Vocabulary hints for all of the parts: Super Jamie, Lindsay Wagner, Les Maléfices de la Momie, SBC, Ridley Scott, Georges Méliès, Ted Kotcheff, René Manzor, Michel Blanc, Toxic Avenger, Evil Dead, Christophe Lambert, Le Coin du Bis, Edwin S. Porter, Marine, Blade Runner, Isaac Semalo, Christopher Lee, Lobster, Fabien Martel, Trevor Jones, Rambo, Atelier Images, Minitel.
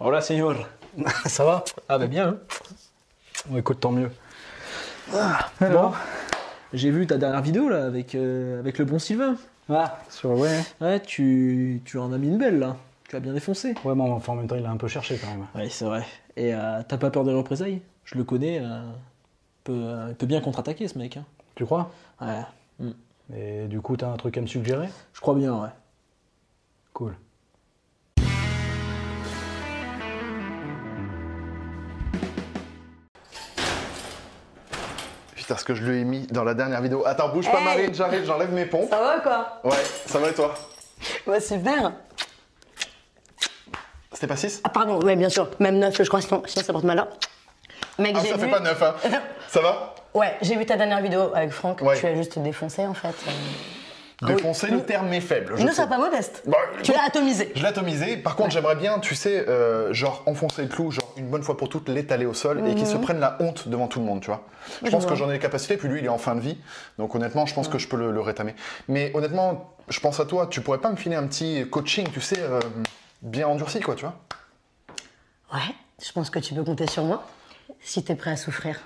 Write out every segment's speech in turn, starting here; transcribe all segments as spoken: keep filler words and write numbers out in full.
Hola, señor. Ça va? Ah, bah bien, hein. Bon, écoute, tant mieux. Ah, alors, bon, j'ai vu ta dernière vidéo, là, avec, euh, avec le bon Sylvain. Ah, sur, ouais. Ouais, tu, tu en as mis une belle, là. Tu as bien défoncé. Ouais, mais enfin, en même temps, il a un peu cherché, quand même. Ouais, c'est vrai. Et euh, t'as pas peur des représailles? Je le connais. Euh, peut, euh, il peut bien contre-attaquer, ce mec. Hein. Tu crois? Ouais. Mm. Et du coup, t'as un truc à me suggérer? Je crois bien, ouais. Cool. Parce que je lui ai mis dans la dernière vidéo. Attends, bouge hey. pas Marine, j'arrive, j'enlève mes pompes. Ça va quoi? Ouais, ça va et toi? Ouais, super. C'était pas six? Ah pardon, ouais bien sûr, même neuf je crois, sinon, sinon ça porte mal là. Mec, ah, ça vu... fait pas neuf hein. Ça va? Ouais, j'ai vu ta dernière vidéo avec Franck, ouais. Tu l'as juste défoncé en fait. Défoncer, ah oui. Le terme est faible. Je ne sois pas modeste. Bah, tu l'as atomisé. Je l'ai atomisé. Par contre, ouais. J'aimerais bien, tu sais, euh, genre enfoncer le clou, genre une bonne fois pour toutes, l'étaler au sol, mm -hmm. et qu'il se prenne la honte devant tout le monde, tu vois. Je, je pense vois. que j'en ai les capacités, puis lui, il est en fin de vie. Donc honnêtement, je pense ouais. que je peux le, le rétamer. Mais honnêtement, je pense à toi, tu pourrais pas me filer un petit coaching, tu sais, euh, bien endurci, quoi, tu vois. Ouais, je pense que tu peux compter sur moi, si t'es prêt à souffrir.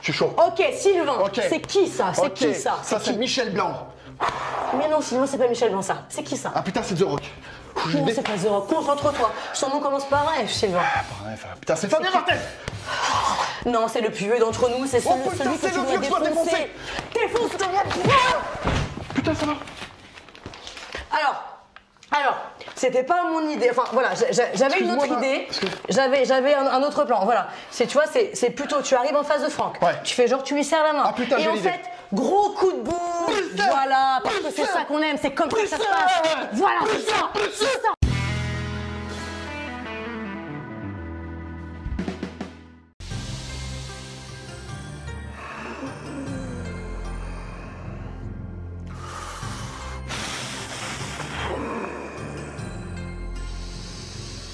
Je suis chaud. Ok, Sylvain, okay. C'est qui ça? C'est okay. qui ça? Ça, c'est Michel Blanc. Mais non, Sylvain, c'est pas Michel Blanc, ça. C'est qui ça? Ah putain, c'est The Rock. Je non, c'est pas The Rock. Concentre-toi. Son nom commence par F, Sylvain. Ah, par F. Putain, c'est Fabien Martel. Non, c'est le plus vieux d'entre nous. C'est celui, oh, putain, celui que tu vieux dois défoncer. Défonce-toi. Putain, ça va. Alors. Alors, c'était pas mon idée, enfin voilà, j'avais une autre idée, j'avais un, un autre plan, voilà. Tu vois, c'est plutôt, tu arrives en face de Franck, ouais. Tu fais genre, tu lui serres la main, ah, putain, et en fait, gros coup de boule, putain, voilà, parce putain, que c'est ça qu'on aime, c'est comme putain, ça que ça se passe, voilà, c'est ça, c'est ça.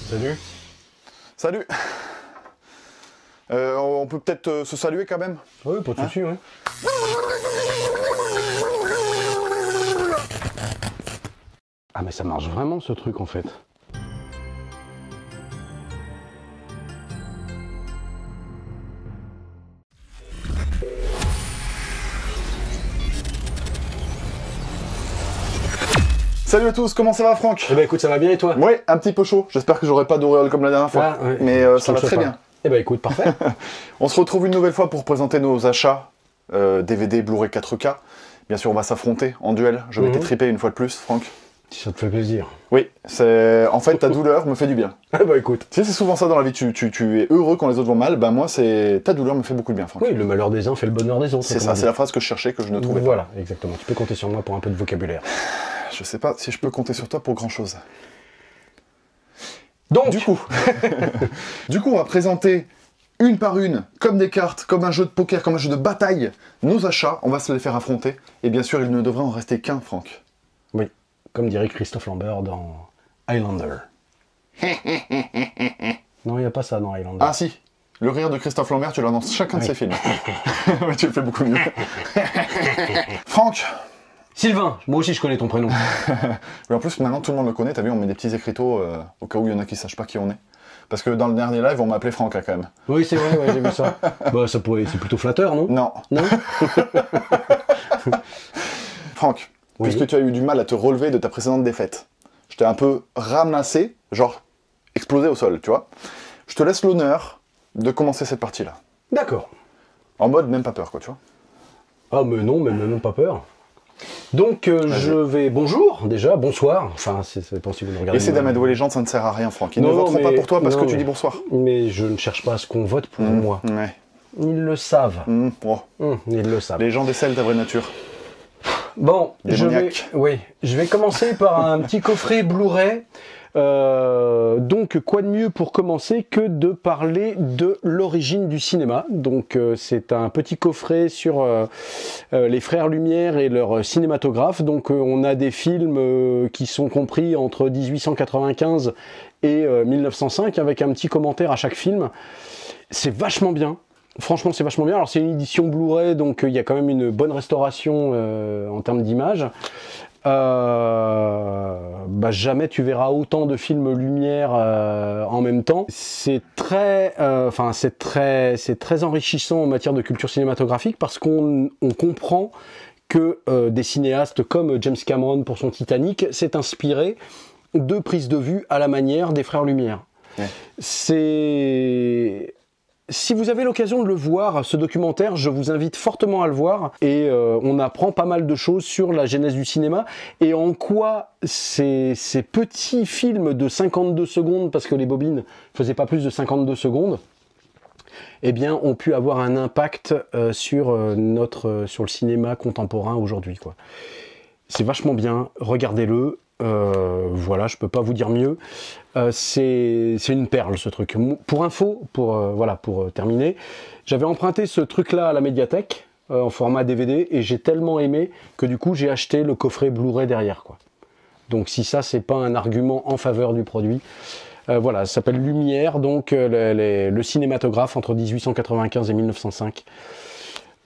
Salut. Salut. Euh, on peut peut-être euh, se saluer quand même. Oui, pas de soucis, hein? Ouais. Ah mais ça marche vraiment ce truc en fait. Salut à tous, comment ça va Franck? Eh bah écoute, ça va bien et toi? Ouais, un petit peu chaud, j'espère que j'aurai pas d'auréole comme la dernière fois, ah, ouais. mais euh, ça va très pas. bien. Eh bah écoute, parfait. On se retrouve une nouvelle fois pour présenter nos achats euh, D V D, Blu-ray quatre K. Bien sûr, on va s'affronter en duel, je vais mm -hmm. t'étriper une fois de plus, Franck. Si ça te fait plaisir. Oui, c'est en fait ta douleur me fait du bien. Eh bah écoute. Tu sais, c'est souvent ça dans la vie, tu, tu, tu es heureux quand les autres vont mal, ben moi c'est ta douleur me fait beaucoup de bien, Franck. Oui, le malheur des uns fait le bonheur des autres. C'est ça, c'est la phrase que je cherchais, que je ne trouvais pas. Voilà, exactement, tu peux compter sur moi pour un peu de vocabulaire. Je sais pas si je peux compter sur toi pour grand chose. Donc du coup, du coup, on va présenter une par une, comme des cartes, comme un jeu de poker, comme un jeu de bataille, nos achats. On va se les faire affronter. Et bien sûr, il ne devrait en rester qu'un, Franck. Oui, comme dirait Christophe Lambert dans Highlander. Non, il n'y a pas ça dans Highlander. Ah si, le rire de Christophe Lambert, tu l'as dans chacun oui. de ses films. Mais tu le fais beaucoup mieux. Franck. Sylvain, moi aussi je connais ton prénom. En plus maintenant tout le monde le connaît, t'as vu on met des petits écriteaux euh, au cas où il y en a qui sachent pas qui on est. Parce que dans le dernier live on m'a appelé Franck là quand même. Oui c'est vrai, ouais, j'ai vu ça. Bah ça pourrait, c'est plutôt flatteur non? Non. Non. Franck, oui. Puisque tu as eu du mal à te relever de ta précédente défaite, je t'ai un peu ramassé, genre explosé au sol, tu vois. Je te laisse l'honneur de commencer cette partie là. D'accord. En mode même pas peur quoi, tu vois. Ah mais non, mais même pas peur. Donc euh, je vais... Bonjour déjà, bonsoir, enfin c'est pas si vous nous regardez... Essaye d'amadouer les gens, ça ne sert à rien Franck, ils non, ne voteront mais... pas pour toi parce non, que tu dis bonsoir. Mais je ne cherche pas à ce qu'on vote pour mmh, moi. Ouais. Ils le savent. Mmh, oh. mmh, ils le savent. Les gens décèlent ta vraie nature. Bon, je vais... Oui, je vais commencer par un petit coffret Blu-ray. Euh, donc quoi de mieux pour commencer que de parler de l'origine du cinéma. Donc euh, c'est un petit coffret sur euh, euh, les frères Lumière et leur cinématographe. Donc euh, on a des films euh, qui sont compris entre mille huit cent quatre-vingt-quinze et euh, mille neuf cent cinq avec un petit commentaire à chaque film. C'est vachement bien. Franchement, c'est vachement bien. Alors, c'est une édition Blu-ray, donc il euh, y a quand même une bonne restauration euh, en termes d'image. Euh, bah jamais tu verras autant de films Lumière euh, en même temps. C'est très, enfin euh, c'est très, c'est très enrichissant en matière de culture cinématographique parce qu'on on comprend que euh, des cinéastes comme James Cameron pour son Titanic s'est inspiré de prises de vue à la manière des frères Lumière. Ouais. C'est Si vous avez l'occasion de le voir, ce documentaire, je vous invite fortement à le voir et euh, on apprend pas mal de choses sur la genèse du cinéma et en quoi ces, ces petits films de cinquante-deux secondes, parce que les bobines faisaient pas plus de cinquante-deux secondes, eh bien, ont pu avoir un impact euh, sur, euh, notre, euh, sur le cinéma contemporain aujourd'hui, quoi. C'est vachement bien, regardez-le. Euh, voilà, je peux pas vous dire mieux. Euh, c'est une perle ce truc. Pour info, pour euh, voilà, pour euh, terminer, j'avais emprunté ce truc-là à la médiathèque euh, en format D V D et j'ai tellement aimé que du coup j'ai acheté le coffret Blu-ray derrière, quoi. Donc si ça c'est pas un argument en faveur du produit, euh, voilà, ça s'appelle Lumière, donc euh, les, les, le cinématographe entre mille huit cent quatre-vingt-quinze et mille neuf cent cinq.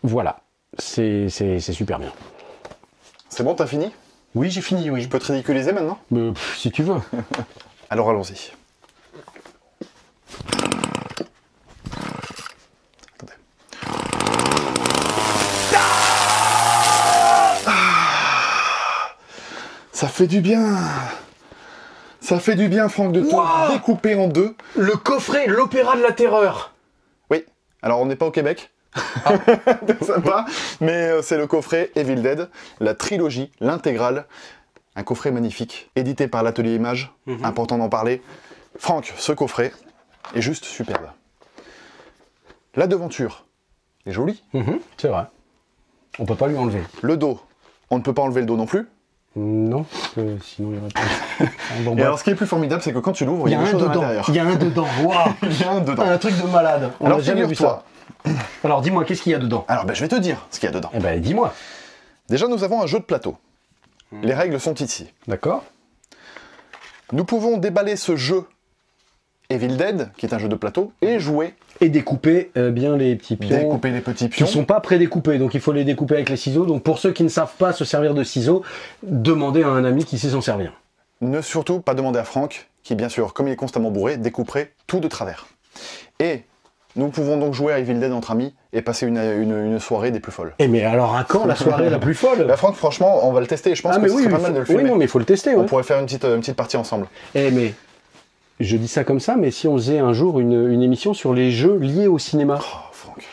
Voilà, c'est super bien. C'est bon, t'as fini? Oui, j'ai fini, oui. Je peux te ridiculiser maintenant? Mais, pff, si tu veux. Alors allons-y. Attendez. Ah, ça fait du bien. Ça fait du bien, Franck, de te wow découper en deux. Le coffret, l'opéra de la terreur. Oui. Alors, on n'est pas au Québec. Ah. C'est sympa, mais c'est le coffret Evil Dead, la trilogie, l'intégrale, un coffret magnifique, édité par l'Atelier Images, mm-hmm. Important d'en parler. Franck, ce coffret est juste superbe. La devanture est jolie. Mm-hmm. C'est vrai, on peut pas lui enlever. Le dos, on ne peut pas enlever le dos non plus. Non, parce que sinon il y aurait pas... bon, et alors ce qui est plus formidable, c'est que quand tu l'ouvres, il y a un dedans. Il y a un dedans, il y a un dedans. Un truc de malade, on n'a jamais vu ça. Alors dis-moi, qu'est-ce qu'il y a dedans? Alors ben, je vais te dire ce qu'il y a dedans. Eh ben dis-moi. Déjà nous avons un jeu de plateau. Hmm. Les règles sont ici. D'accord. Nous pouvons déballer ce jeu Evil Dead, qui est un jeu de plateau, et jouer. Et découper euh, bien les petits pions. Découper les petits pions. Qui ne sont pas prédécoupés, donc il faut les découper avec les ciseaux. Donc pour ceux qui ne savent pas se servir de ciseaux, demandez à un ami qui sait s'en servir. Ne surtout pas demander à Franck, qui bien sûr, comme il est constamment bourré, découperait tout de travers. Et... nous pouvons donc jouer à Evil Dead entre amis et passer une, une, une soirée des plus folles. Et mais alors à quand la soirée la plus folle? Bah Franck, franchement, on va le tester. Je pense ah que c'est oui, pas faut, mal de le filmer. Oui, non, mais il faut le tester. On ouais. pourrait faire une petite, une petite partie ensemble. Eh mais, je dis ça comme ça, mais si on faisait un jour une, une émission sur les jeux liés au cinéma. Oh, Franck.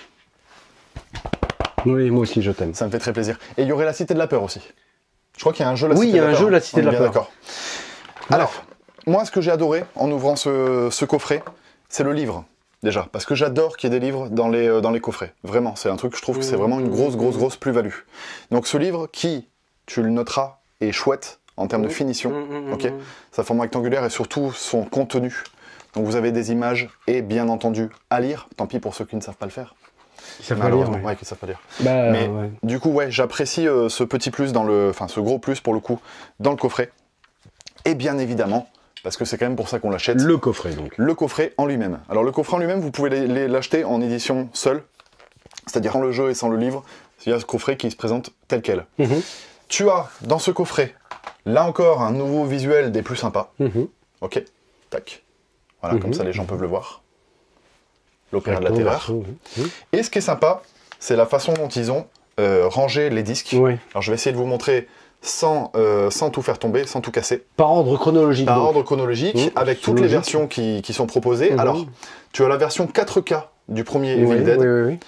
Oui, moi aussi, je t'aime. Ça me fait très plaisir. Et il y aurait la Cité de la Peur aussi. Je crois qu'il y a un jeu la oui, Cité de la Peur. Oui, il y a un peur, jeu la Cité de la Peur. D'accord. Alors, moi, ce que j'ai adoré en ouvrant ce, ce coffret, c'est le livre. Déjà, parce que j'adore qu'il y ait des livres dans les, euh, dans les coffrets. Vraiment, c'est un truc que je trouve que c'est vraiment une grosse, grosse, grosse plus-value. Donc ce livre qui, tu le noteras, est chouette en termes de finition. Ok, sa forme rectangulaire et surtout son contenu. Donc vous avez des images et bien entendu à lire. Tant pis pour ceux qui ne savent pas le faire. Ils savent pas lire, ouais. Ouais, qui savent pas lire. Bah, mais ouais. Du coup, ouais, j'apprécie euh, ce petit plus, dans le, enfin ce gros plus pour le coup, dans le coffret. Et bien évidemment... parce que c'est quand même pour ça qu'on l'achète. Le coffret, donc. Le coffret en lui-même. Alors, le coffret en lui-même, vous pouvez l'acheter en édition seule, c'est-à-dire sans le jeu et sans le livre. Il y a ce coffret qui se présente tel quel. Mmh. Tu as, dans ce coffret, là encore, un nouveau visuel des plus sympas. Mmh. Ok, tac. Voilà, mmh. Comme ça, les gens peuvent le voir. L'opéra de la terreur. Mmh. Et ce qui est sympa, c'est la façon dont ils ont euh, rangé les disques. Oui. Alors, je vais essayer de vous montrer... Sans, euh, sans tout faire tomber, sans tout casser. Par ordre chronologique. Par donc. ordre chronologique, mmh, avec toutes logique. les versions qui, qui sont proposées. Mmh. Alors, tu as la version quatre K du premier oui, Evil Dead. Oui, oui, oui.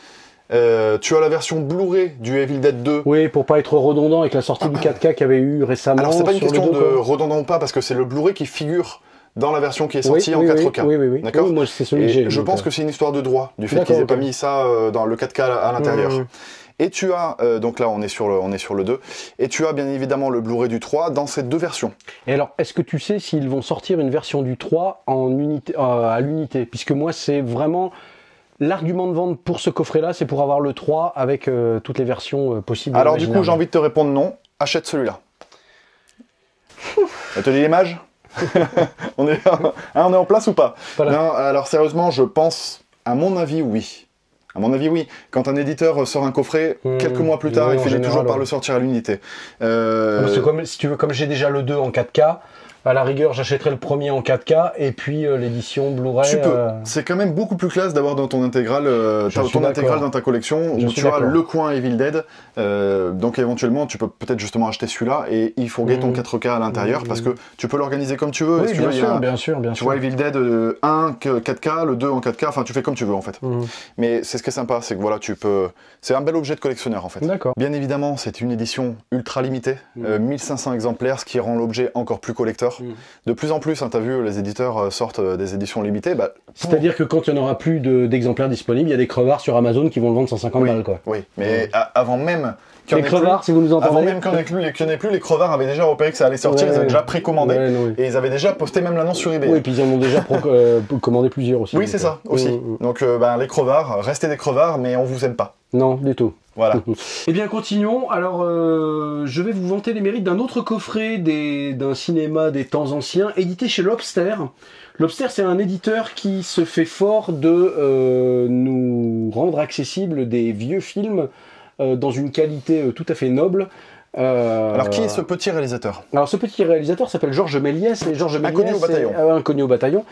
Euh, tu as la version Blu-ray du Evil Dead deux. Oui, pour pas être redondant avec la sortie du quatre K qu'il y avait eu récemment. Alors, c'est pas une question de redondant ou pas, parce que c'est le Blu-ray qui figure dans la version qui est sortie oui, en oui, quatre K. Oui, oui, oui. D'accord. Oui, je donc, pense euh... que c'est une histoire de droit, du fait qu'ils aient pas mis ça euh, dans le quatre K à, à l'intérieur. Mmh. Et tu as, euh, donc là on est, sur le, on est sur le deux, et tu as bien évidemment le Blu-ray du trois dans ces deux versions. Et alors, est-ce que tu sais s'ils vont sortir une version du trois en unité, euh, à l'unité? Puisque moi c'est vraiment l'argument de vente pour ce coffret-là, c'est pour avoir le trois avec euh, toutes les versions euh, possibles. Alors du coup j'ai envie de te répondre non, achète celui-là. Atelier Images. On est, hein, on est en place ou pas, pas? Non, alors sérieusement je pense, à mon avis oui. À mon avis, oui. Quand un éditeur sort un coffret, mmh, quelques mois plus tard, oui, il finit général, toujours ouais. par le sortir à l'unité. Euh... C'est comme, si tu veux, comme j'ai déjà le deux en quatre K, à la rigueur, j'achèterai le premier en quatre K et puis euh, l'édition Blu-ray. Tu peux. Euh... C'est quand même beaucoup plus classe d'avoir dans ton intégrale, euh, ton intégrale dans ta collection Je où tu as le coin Evil Dead. Euh, donc éventuellement, tu peux peut-être justement acheter celui-là et il fourguer mmh. ton quatre K à l'intérieur mmh. parce que tu peux l'organiser comme tu veux. Oui, si bien, tu veux, sûr, a, bien sûr, bien tu sûr. Tu vois Evil Dead euh, un quatre K, le deux en quatre K. Enfin, tu fais comme tu veux en fait. Mmh. Mais c'est ce qui est sympa, c'est que voilà, tu peux. C'est un bel objet de collectionneur en fait. D'accord. Bien évidemment, c'est une édition ultra limitée, mmh. euh, mille cinq cents exemplaires, ce qui rend l'objet encore plus collecteur. De plus en plus, hein, tu as vu, les éditeurs sortent des éditions limitées. Bah, pour... C'est-à-dire que quand il n'y en aura plus d'exemplaires de, disponibles, il y a des crevards sur Amazon qui vont le vendre cent cinquante oui, balles. Quoi. Oui, mais ouais. avant même qu'il n'y en ait crevards, plus, si vous nous entendez, avant même qu'il n'y en, qu en ait plus, les crevards avaient déjà repéré que ça allait sortir, ouais, ils avaient ouais. déjà précommandé. Ouais, non, oui. Et ils avaient déjà posté même l'annonce sur eBay. Oui, et puis ils en ont déjà euh, commandé plusieurs aussi. Oui, c'est ça, aussi. Ouais, ouais. Donc euh, bah, les crevards, restez des crevards, mais on vous aime pas. Non, du tout. Voilà. Eh bien, continuons. Alors, euh, je vais vous vanter les mérites d'un autre coffret d'un cinéma des temps anciens, édité chez Lobster. Lobster, c'est un éditeur qui se fait fort de euh, nous rendre accessibles des vieux films euh, dans une qualité euh, tout à fait noble. Euh... Alors, qui est ce petit réalisateur? Alors, ce petit réalisateur s'appelle Georges Méliès. Et Georges Méliès, inconnu au bataillon. Est, euh, inconnu au bataillon.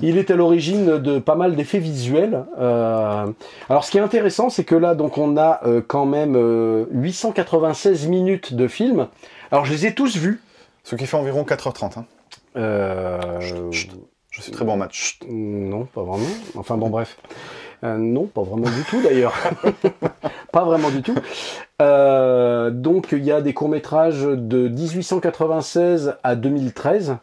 Il est à l'origine de pas mal d'effets visuels. Euh... Alors, ce qui est intéressant, c'est que là, donc, on a euh, quand même euh, huit cent quatre-vingt-seize minutes de film. Alors, je les ai tous vus. Ce qui fait environ quatre heures trente. Hein. Euh... Chut, chut. Je suis très bon en maths. Chut. Non, pas vraiment. Enfin, bon, bref. Euh, non, pas vraiment du tout d'ailleurs. Pas vraiment du tout. Euh, donc il y a des courts-métrages de mille huit cent quatre-vingt-seize à deux mille treize.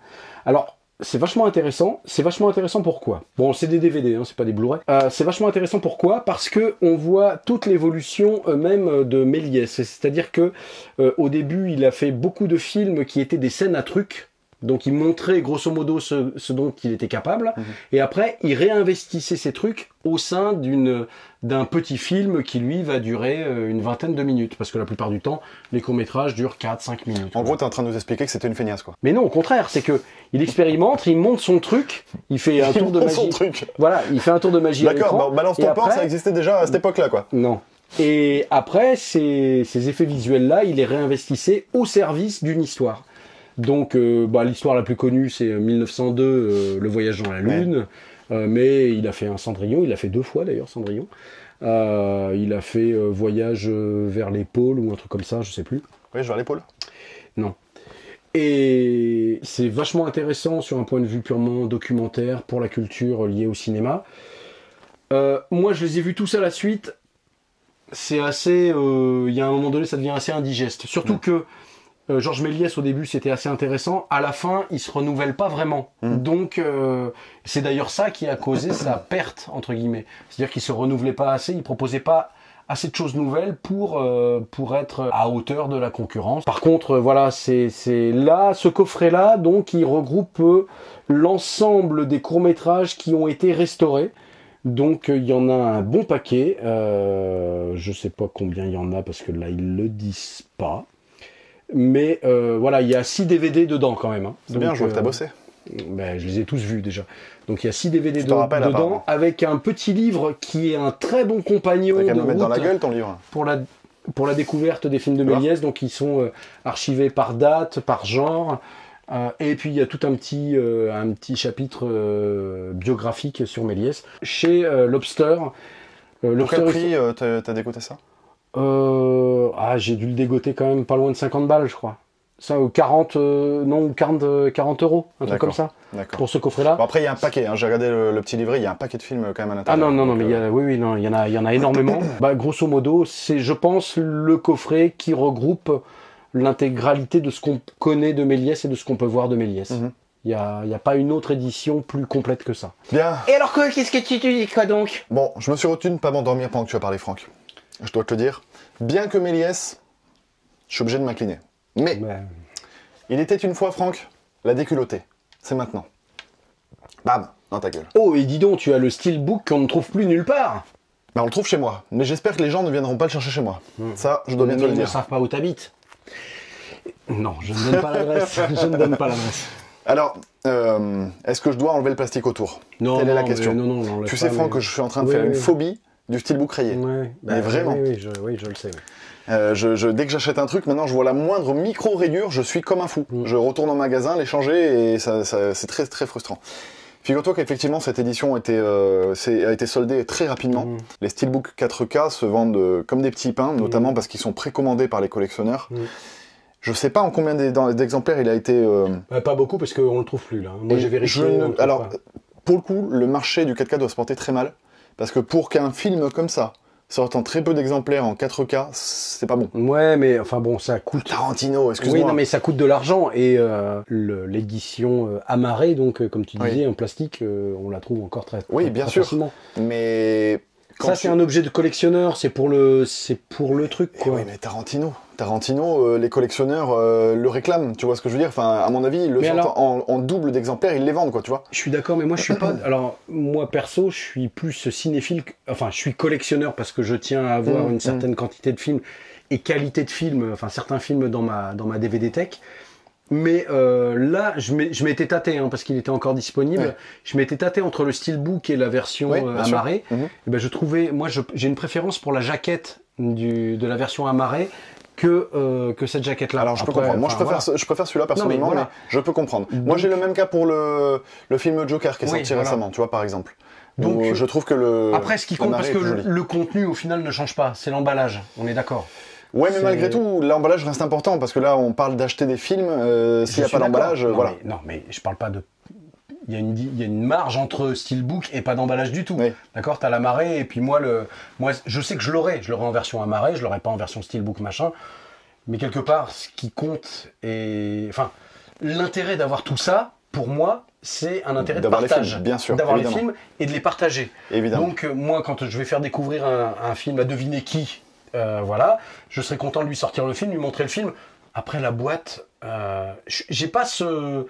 Alors c'est vachement intéressant. C'est vachement intéressant pourquoi? Bon, c'est des D V D, hein, c'est pas des Blu-ray. Euh, c'est vachement intéressant pourquoi? Parce que on voit toute l'évolution même de Méliès. C'est-à-dire que euh, au début, il a fait beaucoup de films qui étaient des scènes à trucs. Donc il montrait grosso modo ce, ce dont il était capable, mmh. et après il réinvestissait ces trucs au sein d'une d'un petit film qui lui va durer une vingtaine de minutes, parce que la plupart du temps les courts-métrages durent quatre cinq minutes. En gros, tu es en train de nous expliquer que c'était une feignasse, quoi. Mais non, au contraire, c'est que il expérimente, il monte son truc, il fait un il tour de magie. Son truc. Voilà, il fait un tour de magie. D'accord, bah, balance ton port, ça existait déjà à cette époque-là, quoi. Non. Et après ces, ces effets visuels-là, il les réinvestissait au service d'une histoire. Donc, euh, bah, l'histoire la plus connue, c'est mille neuf cent deux, euh, Le Voyage dans la Lune. Ouais. Euh, mais il a fait un Cendrillon, il a fait deux fois d'ailleurs Cendrillon. Euh, il a fait euh, Voyage vers les pôles ou un truc comme ça, je sais plus. Voyage vers les pôles? Non. Et c'est vachement intéressant sur un point de vue purement documentaire pour la culture liée au cinéma. Euh, moi, je les ai vus tous à la suite. C'est assez... Il y a un moment donné, ça devient assez indigeste. Surtout ouais. que... Euh, Georges Méliès, au début, c'était assez intéressant. À la fin, il se renouvelle pas vraiment. Mmh. Donc, euh, c'est d'ailleurs ça qui a causé sa perte, entre guillemets. C'est-à-dire qu'il se renouvelait pas assez, il proposait pas assez de choses nouvelles pour, euh, pour être à hauteur de la concurrence. Par contre, euh, voilà, c'est là, ce coffret-là, donc, il regroupe euh, l'ensemble des courts-métrages qui ont été restaurés. Donc, il y en a un bon paquet. Euh, je sais pas combien il y en a, parce que là, ils le disent pas. Mais euh, voilà, il y a six D V D dedans quand même. Hein. C'est bien, je vois euh, que t'as bossé. Ben, je les ai tous vus déjà. Donc il y a six D V D de, dedans, part, avec un petit livre qui est un très bon compagnon. T'as qu'à me mettre dans la gueule ton livre. Pour la, pour la découverte des films de Méliès, donc ils sont euh, archivés par date, par genre. Euh, et puis il y a tout un petit, euh, un petit chapitre euh, biographique sur Méliès. Chez euh, Lobster. Euh, Lobster. Pour quel prix euh, t'as dégoté ça? Euh, ah, j'ai dû le dégoter quand même pas loin de cinquante balles, je crois. Ça, ou quarante, euh, non, quarante, quarante euros, un truc comme ça, pour ce coffret-là. Bon, après, il y a un paquet, hein, j'ai regardé le, le petit livret, il y a un paquet de films quand même à l'intérieur. Ah non, non, non, mais il euh... y, oui, oui, non, y, y en a énormément. Bah, grosso modo, c'est, je pense, le coffret qui regroupe l'intégralité de ce qu'on connaît de Méliès et de ce qu'on peut voir de Méliès. Mm-hmm. Il n'y a, a pas une autre édition plus complète que ça. Bien. Et alors, qu'est-ce que tu, tu dis, quoi, donc? Bon, je me suis retenu de ne pas m'endormir pendant que tu as parlé, Franck. Je dois te le dire, bien que Méliès, je suis obligé de m'incliner. Mais, ouais. il était une fois, Franck, la déculottée. C'est maintenant. Bam, dans ta gueule. Oh, et dis donc, tu as le steelbook qu'on ne trouve plus nulle part. Ben, on le trouve chez moi, mais j'espère que les gens ne viendront pas le chercher chez moi. Mmh. Ça, je dois bien te le dire. Ils ne savent pas où t'habites. Non, je ne donne pas l'adresse. Je ne donne pas l'adresse. Alors, euh, est-ce que je dois enlever le plastique autour? Non, Telle non, est la question. Non, non, tu sais, pas, Franck, mais... que je suis en train de oui, faire oui, une oui. phobie du steelbook rayé. Ouais, bah, mais vraiment. Oui, oui, je, oui, je le sais. Oui. Euh, je, je, dès que j'achète un truc, maintenant je vois la moindre micro-rayure, je suis comme un fou. Mmh. Je retourne au magasin, les changer, et ça, ça, c'est très très frustrant. Figure-toi qu'effectivement cette édition était, euh, a été soldée très rapidement. Mmh. Les steelbooks quatre K se vendent euh, comme des petits pains, notamment mmh. parce qu'ils sont précommandés par les collectionneurs. Mmh. Je sais pas en combien d'exemplaires il a été... Euh... Bah, pas beaucoup parce qu'on le trouve plus là. Moi j'ai vérifié. Je... Alors, pas. Pour le coup, le marché du quatre K doit se porter très mal. Parce que pour qu'un film comme ça sorte en très peu d'exemplaires en quatre K, c'est pas bon. Ouais, mais enfin bon, ça coûte... Tarantino, excuse-moi. Oui, non, mais ça coûte de l'argent. Et euh, l'édition euh, amarrée, donc, euh, comme tu disais, oui. en plastique, euh, on la trouve encore très, très Oui, bien très sûr. Facilement. Mais... Quand ça, tu... c'est un objet de collectionneur, c'est pour, le... pour le truc, quoi. Et oui, mais Tarantino. Tarantino, euh, les collectionneurs euh, le réclament, tu vois ce que je veux dire? Enfin, à mon avis, le alors... en, en double d'exemplaires, ils les vendent, quoi, tu vois. Je suis d'accord, mais moi, je suis pas... Alors, moi, perso, je suis plus cinéphile... Que... Enfin, je suis collectionneur parce que je tiens à avoir mmh, une certaine mmh. quantité de films et qualité de films, enfin, certains films dans ma, dans ma D V D tech. Mais euh, là, je m'étais tâté, hein, parce qu'il était encore disponible, ouais. je m'étais tâté entre le steelbook et la version ouais, euh, amarrée. Mmh. Et ben, je trouvais, moi j'ai une préférence pour la jaquette du, de la version amarrée que, euh, que cette jaquette-là. Alors je Après, peux comprendre, moi je préfère, voilà. je préfère celui-là personnellement, non, mais, voilà. mais je peux comprendre. Donc, moi j'ai le même cas pour le, le film Joker qui est oui, sorti voilà. récemment, tu vois par exemple. Donc où, je trouve que le... Après ce qui compte, parce que le, le contenu au final ne change pas, c'est l'emballage, on est d'accord. Ouais, mais malgré tout, l'emballage reste important parce que là, on parle d'acheter des films. Euh, S'il n'y a pas d'emballage, voilà. Mais, non, mais je parle pas de. Il y a une, il y a une marge entre steelbook et pas d'emballage du tout. Oui. D'accord, t'as l'amarré et puis moi, le, moi, je sais que je l'aurai. Je l'aurai en version amarré, je l'aurai pas en version steelbook machin. Mais quelque part, ce qui compte et enfin, l'intérêt d'avoir tout ça, pour moi, c'est un intérêt de partage, d'avoir les films et de les partager. Évidemment. Donc euh, moi, quand je vais faire découvrir un, un film, à deviner qui. Euh, voilà, je serais content de lui sortir le film, lui montrer le film. Après la boîte, euh, j'ai pas ce,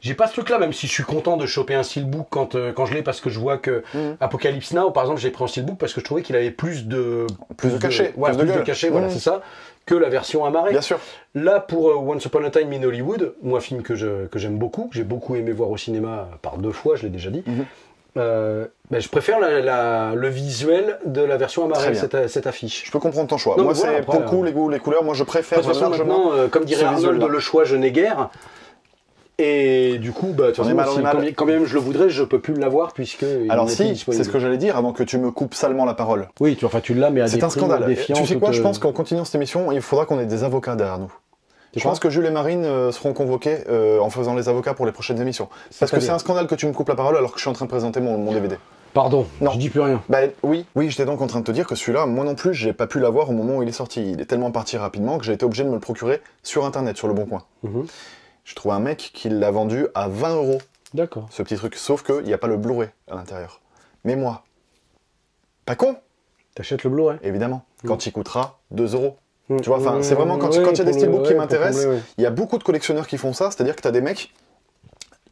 j'ai pas ce truc-là. Même si je suis content de choper un steelbook quand euh, quand je l'ai, parce que je vois que mmh. Apocalypse Now, par exemple, j'ai pris un steelbook parce que je trouvais qu'il avait plus de plus de cachet, ouais, plus de, de cachet, mmh. voilà, c'est ça, que la version amarrée. Bien sûr. Là pour euh, Once Upon a Time in Hollywood, moi film que je que j'aime beaucoup, que j'ai beaucoup aimé voir au cinéma par deux fois, je l'ai déjà dit. Mmh. Euh, ben je préfère la, la, le visuel de la version amarrée, cette, cette affiche. Je peux comprendre ton choix. Non, moi, voilà, c'est pour le coup, les goûts, les couleurs. Moi, je préfère. De toute façon, maintenant, euh, comme dirait Arnold, le choix, je n'ai guère. Et du coup, bah, façon, mal, si, quand, quand même je le voudrais, je peux plus l'avoir puisque. Alors si, c'est ce que j'allais dire avant que tu me coupes salement la parole. Oui, tu, enfin, tu l'as, mais à des prix. C'est un scandale. Tu sais quoi, euh... je pense qu'en continuant cette émission, il faudra qu'on ait des avocats derrière nous. Je pense que Jules et Marine euh, seront convoqués euh, en faisant les avocats pour les prochaines émissions. Parce que c'est un scandale que tu me coupes la parole alors que je suis en train de présenter mon, mon D V D. Pardon, non. Je dis plus rien. Bah, oui, oui, j'étais donc en train de te dire que celui-là, moi non plus, j'ai pas pu l'avoir au moment où il est sorti. Il est tellement parti rapidement que j'ai été obligé de me le procurer sur Internet, sur le Bon Coin. Mm-hmm. Je trouve un mec qui l'a vendu à vingt euros. D'accord. Ce petit truc, sauf qu'il n'y a pas le Blu-ray à l'intérieur. Mais moi, pas con. T'achètes le Blu-ray. Évidemment, mm. quand il coûtera deux euros. Tu vois, enfin, c'est vraiment quand il ouais, y a des steelbooks le, qui ouais, m'intéressent, il ouais. y a beaucoup de collectionneurs qui font ça, c'est-à-dire que tu as des mecs,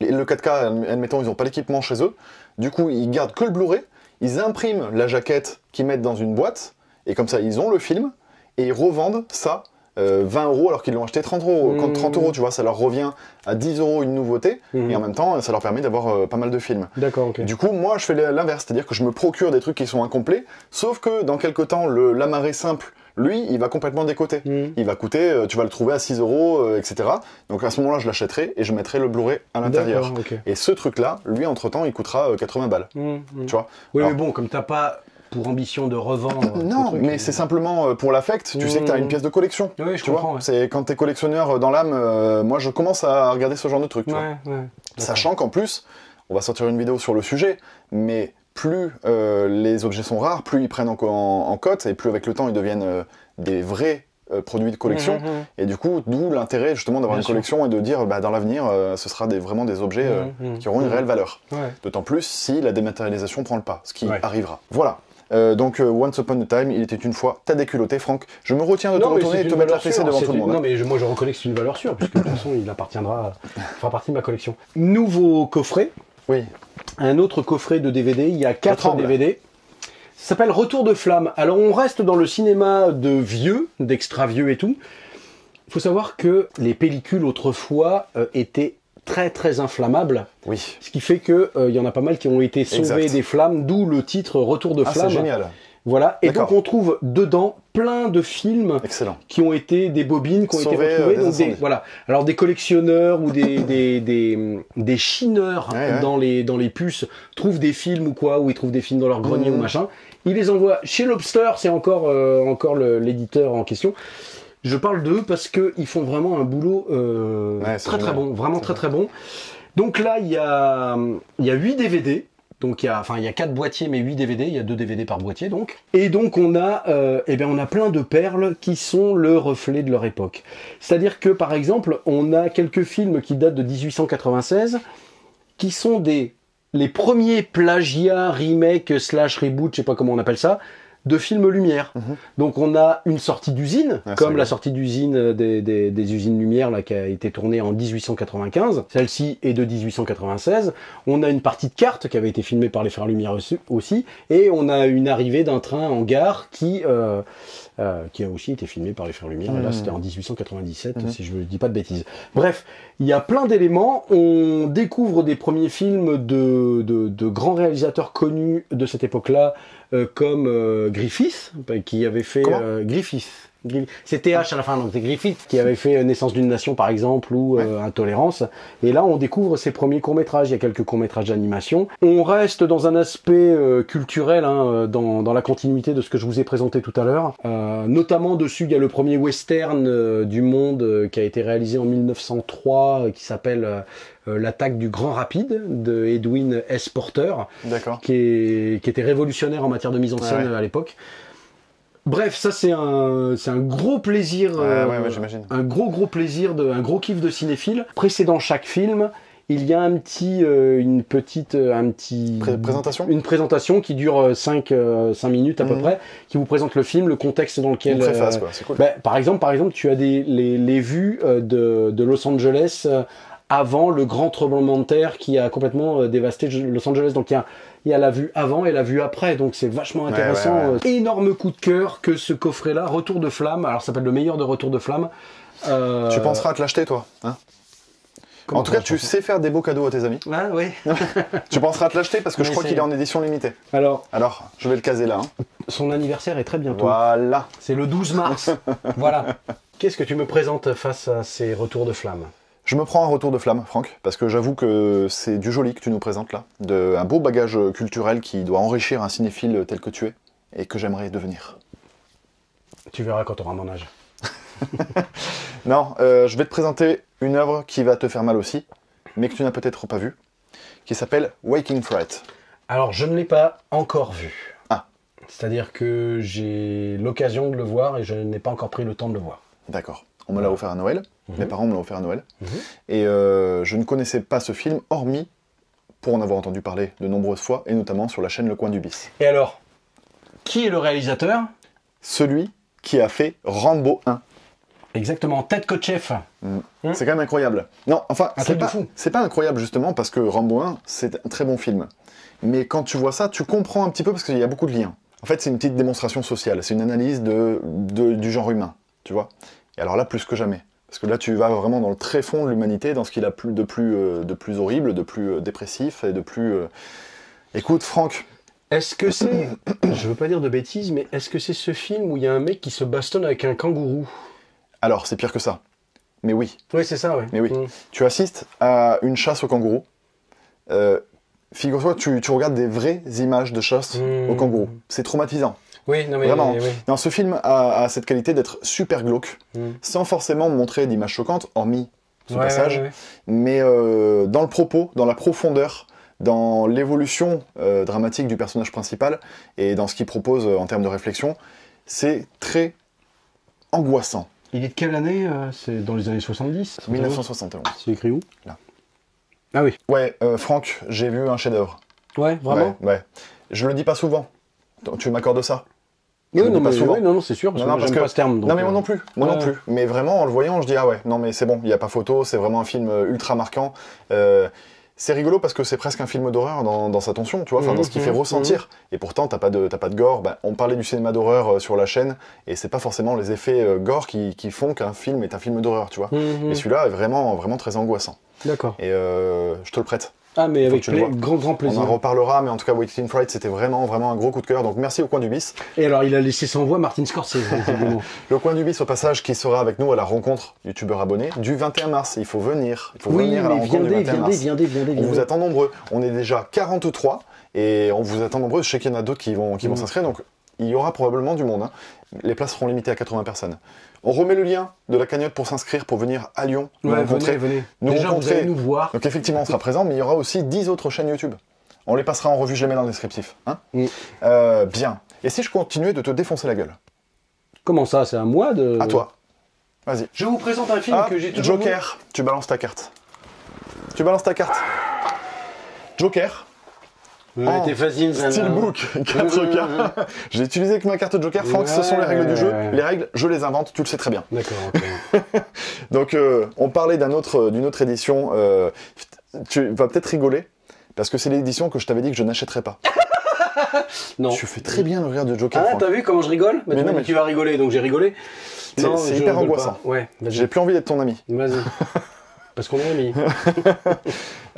le quatre K, admettons, ils n'ont pas l'équipement chez eux, du coup, ils gardent que le Blu-ray, ils impriment la jaquette qu'ils mettent dans une boîte, et comme ça, ils ont le film, et ils revendent ça euh, vingt euros alors qu'ils l'ont acheté trente euros. Mmh. Quand trente euros, tu vois, ça leur revient à dix euros une nouveauté, mmh. et en même temps, ça leur permet d'avoir euh, pas mal de films. D'accord, ok. Du coup, moi, je fais l'inverse, c'est-à-dire que je me procure des trucs qui sont incomplets, sauf que dans quelques temps, l'amarré simple, lui, il va complètement décoter. Mmh. Il va coûter, tu vas le trouver à six euros, euh, et cetera. Donc à ce moment-là, je l'achèterai et je mettrai le Blu-ray à l'intérieur. Okay. Et ce truc-là, lui, entre-temps, il coûtera euh, quatre-vingts balles. Mmh, mmh. Tu vois. Oui, alors, mais bon, comme t'as pas pour ambition de revendre... Non, ce mais euh... c'est simplement pour l'affect. Tu mmh. sais que t'as une pièce de collection. Oui, je tu comprends. Ouais. C'est quand t'es collectionneur dans l'âme, euh, moi, je commence à regarder ce genre de truc. Tu ouais, vois. Ouais, sachant qu'en plus, on va sortir une vidéo sur le sujet, mais... plus euh, les objets sont rares, plus ils prennent en, en, en cote, et plus avec le temps ils deviennent euh, des vrais euh, produits de collection. Mmh, mmh. Et du coup, d'où l'intérêt justement d'avoir une sûr. collection et de dire bah, dans l'avenir, euh, ce sera des, vraiment des objets euh, mmh, mmh, qui auront mmh. une réelle valeur. Ouais. D'autant plus si la dématérialisation prend le pas, ce qui ouais. arrivera. Voilà. Euh, donc, euh, Once Upon a Time, il était une fois, t'as déculotté, Franck. Je me retiens de te non, retourner et de te mettre la fessée devant tout le monde. Non, mais je, moi je reconnais que c'est une valeur sûre, puisque de toute façon, il appartiendra, fera partie de ma collection. Nouveau coffret. Oui. Un autre coffret de D V D, il y a quatre D V D. Ça s'appelle Retour de flamme. Alors on reste dans le cinéma de vieux, d'extra vieux et tout. Il faut savoir que les pellicules autrefois euh, étaient très très inflammables. Oui. Ce qui fait que il euh, y en a pas mal qui ont été sauvés exact. des flammes, d'où le titre Retour de ah, flamme. C'est génial. Voilà. Et donc on trouve dedans plein de films Excellent. qui ont été des bobines, qui ont Sauver, été retrouvées. Euh, donc des, voilà. Alors des collectionneurs ou des, des, des, des chineurs ouais, ouais. Dans, les, dans les puces trouvent des films ou quoi, ou ils trouvent des films dans leur grenier mmh. ou machin. Ils les envoient chez Lobster, c'est encore, euh, encore l'éditeur en question. Je parle d'eux parce qu'ils font vraiment un boulot euh, ouais, très génial. très bon, vraiment très très bon. Donc là, il y a, y a huit D V D. Donc il y a, enfin il y a quatre boîtiers mais huit D V D, il y a deux D V D par boîtier donc. Et donc on a, euh, eh bien on a plein de perles qui sont le reflet de leur époque. C'est-à-dire que par exemple, on a quelques films qui datent de mille huit cent quatre-vingt-seize, qui sont des les premiers plagiats, remakes, slash reboot, je sais pas comment on appelle ça, de films Lumière. Mmh. Donc on a une sortie d'usine, ah, comme la sortie d'usine des, des, des usines Lumière là, qui a été tournée en mille huit cent quatre-vingt-quinze. Celle-ci est de mille huit cent quatre-vingt-seize. On a une partie de carte qui avait été filmée par les frères Lumière aussi. Et on a une arrivée d'un train en gare qui, euh, euh, qui a aussi été filmée par les frères Lumière. Mmh. Et là c'était en mille huit cent quatre-vingt-dix-sept, mmh. si je ne dis pas de bêtises. Bref, il y a plein d'éléments. On découvre des premiers films de, de, de grands réalisateurs connus de cette époque-là, Euh, comme euh, Griffith, qui avait fait euh, Griffith, c'était H à la fin, donc c'est Griffith qui avait fait Naissance d'une nation par exemple, ou euh, ouais. Intolérance. Et là on découvre ses premiers courts-métrages, il y a quelques courts-métrages d'animation. On reste dans un aspect euh, culturel, hein, dans, dans la continuité de ce que je vous ai présenté tout à l'heure. Euh, notamment dessus il y a le premier western euh, du monde euh, qui a été réalisé en mille neuf cent trois, euh, qui s'appelle... Euh, L'attaque du grand rapide de Edwin S. Porter, qui, est, qui était révolutionnaire en matière de mise en scène ah ouais. à l'époque. Bref, ça c'est un, c'est un gros plaisir, ah, euh, ouais, ouais, j'imagine. un gros gros plaisir, de, un gros kiff de cinéphile. Précédant chaque film, il y a un petit, euh, une petite, un petit Pré présentation, une présentation qui dure cinq minutes à mmh. peu près, qui vous présente le film, le contexte dans lequel. Une préface, euh, quoi. C'est cool. Bah, par exemple, par exemple, tu as des, les, les vues euh, de, de Los Angeles. Euh, avant le grand tremblement de terre qui a complètement euh, dévasté Los Angeles. Donc il y a, y a la vue avant et la vue après, donc c'est vachement intéressant. Ouais, ouais, ouais. Euh, énorme coup de cœur que ce coffret-là, Retour de Flamme, alors ça s'appelle le meilleur de Retour de Flamme. Euh... Tu penseras à te l'acheter toi, hein ? Comment en tout cas, tu sais faire des beaux cadeaux à tes amis. Ah oui. Tu penseras à te l'acheter parce que je crois qu'il est en édition limitée. Alors, Alors, je vais le caser là. Hein. Son anniversaire est très bientôt. Voilà. C'est le douze mars. Voilà. Qu'est-ce que tu me présentes face à ces Retours de Flamme ? Je me prends un retour de flamme, Franck, parce que j'avoue que c'est du joli que tu nous présentes là, de, un beau bagage culturel qui doit enrichir un cinéphile tel que tu es, et que j'aimerais devenir. Tu verras quand tu auras mon âge. Non, euh, je vais te présenter une œuvre qui va te faire mal aussi, mais que tu n'as peut-être pas vue, qui s'appelle Waking Fright. Alors, je ne l'ai pas encore vue. Ah. C'est-à-dire que j'ai l'occasion de le voir, et je n'ai pas encore pris le temps de le voir. D'accord. On me l'a offert à Noël, mmh. mes parents me l'ont offert à Noël, mmh. et euh, je ne connaissais pas ce film, hormis pour en avoir entendu parler de nombreuses fois, et notamment sur la chaîne Le Coin du Bis. Et alors, qui est le réalisateur? Celui qui a fait Rambo un. Exactement, Ted Kotcheff. Mmh. Mmh. C'est quand même incroyable. Non, enfin, c'est pas, pas incroyable justement, parce que Rambo un, c'est un très bon film. Mais quand tu vois ça, tu comprends un petit peu, parce qu'il y a beaucoup de liens. En fait, c'est une petite démonstration sociale, c'est une analyse de, de, du genre humain, tu vois. Et alors là, plus que jamais. Parce que là, tu vas vraiment dans le tréfonds de l'humanité, dans ce qu'il a de plus, euh, de plus horrible, de plus euh, dépressif et de plus... Euh... Écoute, Franck... Est-ce que c'est... Je veux pas dire de bêtises, mais est-ce que c'est ce film où il y a un mec qui se bastonne avec un kangourou? Alors, c'est pire que ça. Mais oui. Oui, c'est ça, oui. Mais oui. Mmh. Tu assistes à une chasse au kangourou. Euh, Figure-toi, tu, tu regardes des vraies images de chasse mmh. au kangourou. C'est traumatisant. Oui, non mais vraiment. Oui, oui. Non, ce film a, a cette qualité d'être super glauque, mm. sans forcément montrer d'images choquantes, hormis ce ouais, passage, ouais, ouais, ouais. mais euh, dans le propos, dans la profondeur, dans l'évolution euh, dramatique du personnage principal et dans ce qu'il propose euh, en termes de réflexion, c'est très angoissant. Il est de quelle année euh, C'est dans les années soixante-dix. mille neuf cent soixante et onze. C'est écrit où? Là. Ah oui. Ouais, euh, Franck, j'ai vu un chef-d'œuvre. Ouais, vraiment. Ouais, ouais. Je le dis pas souvent. Tu m'accordes ça? Oui, non, mais, oui, non, non, c'est sûr, parce non, que, non, parce que... pas ce terme. Donc... Non, mais moi non plus, moi ouais. non plus. Mais vraiment, en le voyant, je dis, ah ouais, non, mais c'est bon, il n'y a pas photo, c'est vraiment un film ultra marquant. Euh, c'est rigolo parce que c'est presque un film d'horreur dans, dans sa tension, tu vois, mmh, dans ce qui mmh, fait ressentir. Mmh. Et pourtant, t'as pas de, t'as pas de gore. Bah, on parlait du cinéma d'horreur euh, sur la chaîne, et c'est pas forcément les effets euh, gore qui, qui font qu'un film est un film d'horreur, tu vois. Mais mmh, mmh. celui-là est vraiment, vraiment très angoissant. D'accord. Et euh, je te le prête. Ah, mais avec pla grand, grand plaisir. On en reparlera, mais en tout cas, Waking Fright, c'était vraiment, vraiment un gros coup de cœur. Donc, merci au Coin du Bis. Et alors, il a laissé sans voix Martin Scorsese. Le Coin du Bis, au passage, qui sera avec nous à la rencontre youtubeurs abonnés du vingt et un mars. Il faut venir. Il faut oui, venir à la rencontre viendez, du vingt et un mars. Viendez, viendez, viendez. On vous attend nombreux. On est déjà quarante-trois et on vous attend nombreux. Je sais qu'il y en a d'autres qui vont, qui mmh. vont s'inscrire. Donc, il y aura probablement du monde. Hein. Les places seront limitées à quatre-vingts personnes. On remet le lien de la cagnotte pour s'inscrire, pour venir à Lyon nous ouais, rencontrer. Venez, venez. Nous Déjà, rencontrer. Vous allez nous voir. Donc effectivement, on sera présent, mais il y aura aussi dix autres chaînes YouTube. On les passera en revue, je les mets dans le descriptif. Hein oui. euh, bien. Et si je continuais de te défoncer la gueule? Comment ça? C'est à moi de... À toi. Vas-y. Je vous présente un film ah, que j'ai toujours... Joker. Tu balances ta carte. Tu balances ta carte. Joker. Ouais, facile, Steelbook, quatre K. J'ai utilisé que ma carte Joker, Franck, ouais, ce sont les règles du jeu. Les règles, je les invente, tu le sais très bien. D'accord, okay. Donc, euh, on parlait d'un autre, d'une autre édition. Euh, tu vas peut-être rigoler, parce que c'est l'édition que je t'avais dit que je n'achèterais pas. Non. Tu fais très bien le rire de Joker. Ah, t'as vu comment je rigole? Bah, mais non, mais tu vas rigoler, donc j'ai rigolé. C'est hyper angoissant. Ouais, j'ai plus envie d'être ton ami. Vas-y. Parce qu'on l'a mis.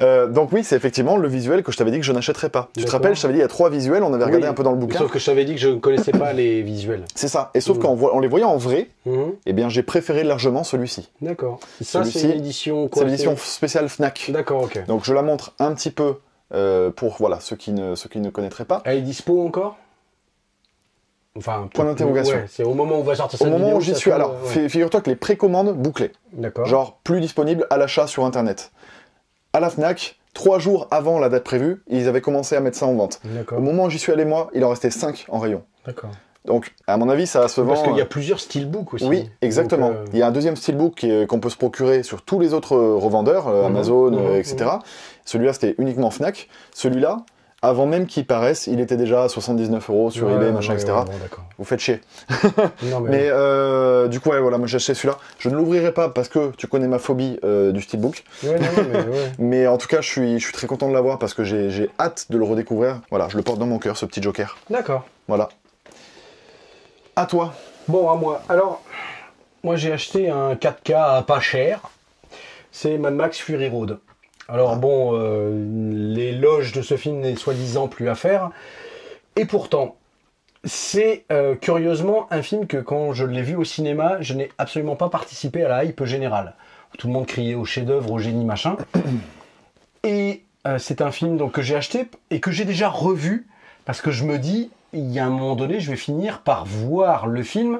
euh, donc oui, c'est effectivement le visuel que je t'avais dit que je n'achèterais pas. Tu te rappelles, je t'avais dit il y a trois visuels, on avait regardé oui, un peu dans le bouquin. Sauf que je t'avais dit que je ne connaissais pas les visuels. C'est ça. Et sauf mmh. qu'en les voyant en vrai, mmh. eh bien j'ai préféré largement celui-ci. D'accord. Ça c'est l'édition quoi? C'est l'édition spéciale Fnac. D'accord, ok. Donc je la montre un petit peu euh, pour voilà, ceux qui ne, ceux qui ne connaîtraient pas. Elle est dispo encore? Enfin, point d'interrogation. Ouais, c'est au moment où on va sortir cette vidéo. Au moment où j'y suis. Alors, ouais. figure-toi que les précommandes bouclées. D'accord. Genre, plus disponibles à l'achat sur Internet. À la Fnac, trois jours avant la date prévue, ils avaient commencé à mettre ça en vente. Au moment où j'y suis allé, moi, il en restait cinq en rayon. D'accord. Donc, à mon avis, ça se vend... Parce qu'il y a plusieurs steelbooks aussi. Oui, exactement. Donc, euh... Il y a un deuxième steelbook qu'on peut se procurer sur tous les autres revendeurs, euh, mmh. Amazon, mmh. Euh, et cetera. Mmh. Celui-là, c'était uniquement Fnac. Celui-là... Avant même qu'il paraisse, il était déjà à soixante-dix-neuf euros sur ouais, eBay, machin, ouais, et cetera. Ouais, bon, vous faites chier. Non, mais mais euh, du coup, ouais, voilà, moi j'ai acheté celui-là. Je ne l'ouvrirai pas parce que tu connais ma phobie euh, du steelbook. Ouais, non, non, mais, ouais. Mais en tout cas, je suis, je suis très content de l'avoir parce que j'ai hâte de le redécouvrir. Voilà, je le porte dans mon cœur, ce petit Joker. D'accord. Voilà. À toi. Bon, à moi. Alors, moi j'ai acheté un quatre K pas cher. C'est Mad Max Fury Road. Alors bon, euh, l'éloge de ce film n'est soi-disant plus à faire. Et pourtant, c'est euh, curieusement un film que quand je l'ai vu au cinéma, je n'ai absolument pas participé à la hype générale. Tout le monde criait au chef-d'œuvre, au génie, machin. Et euh, c'est un film donc, que j'ai acheté et que j'ai déjà revu. Parce que je me dis, il y a un moment donné, je vais finir par voir le film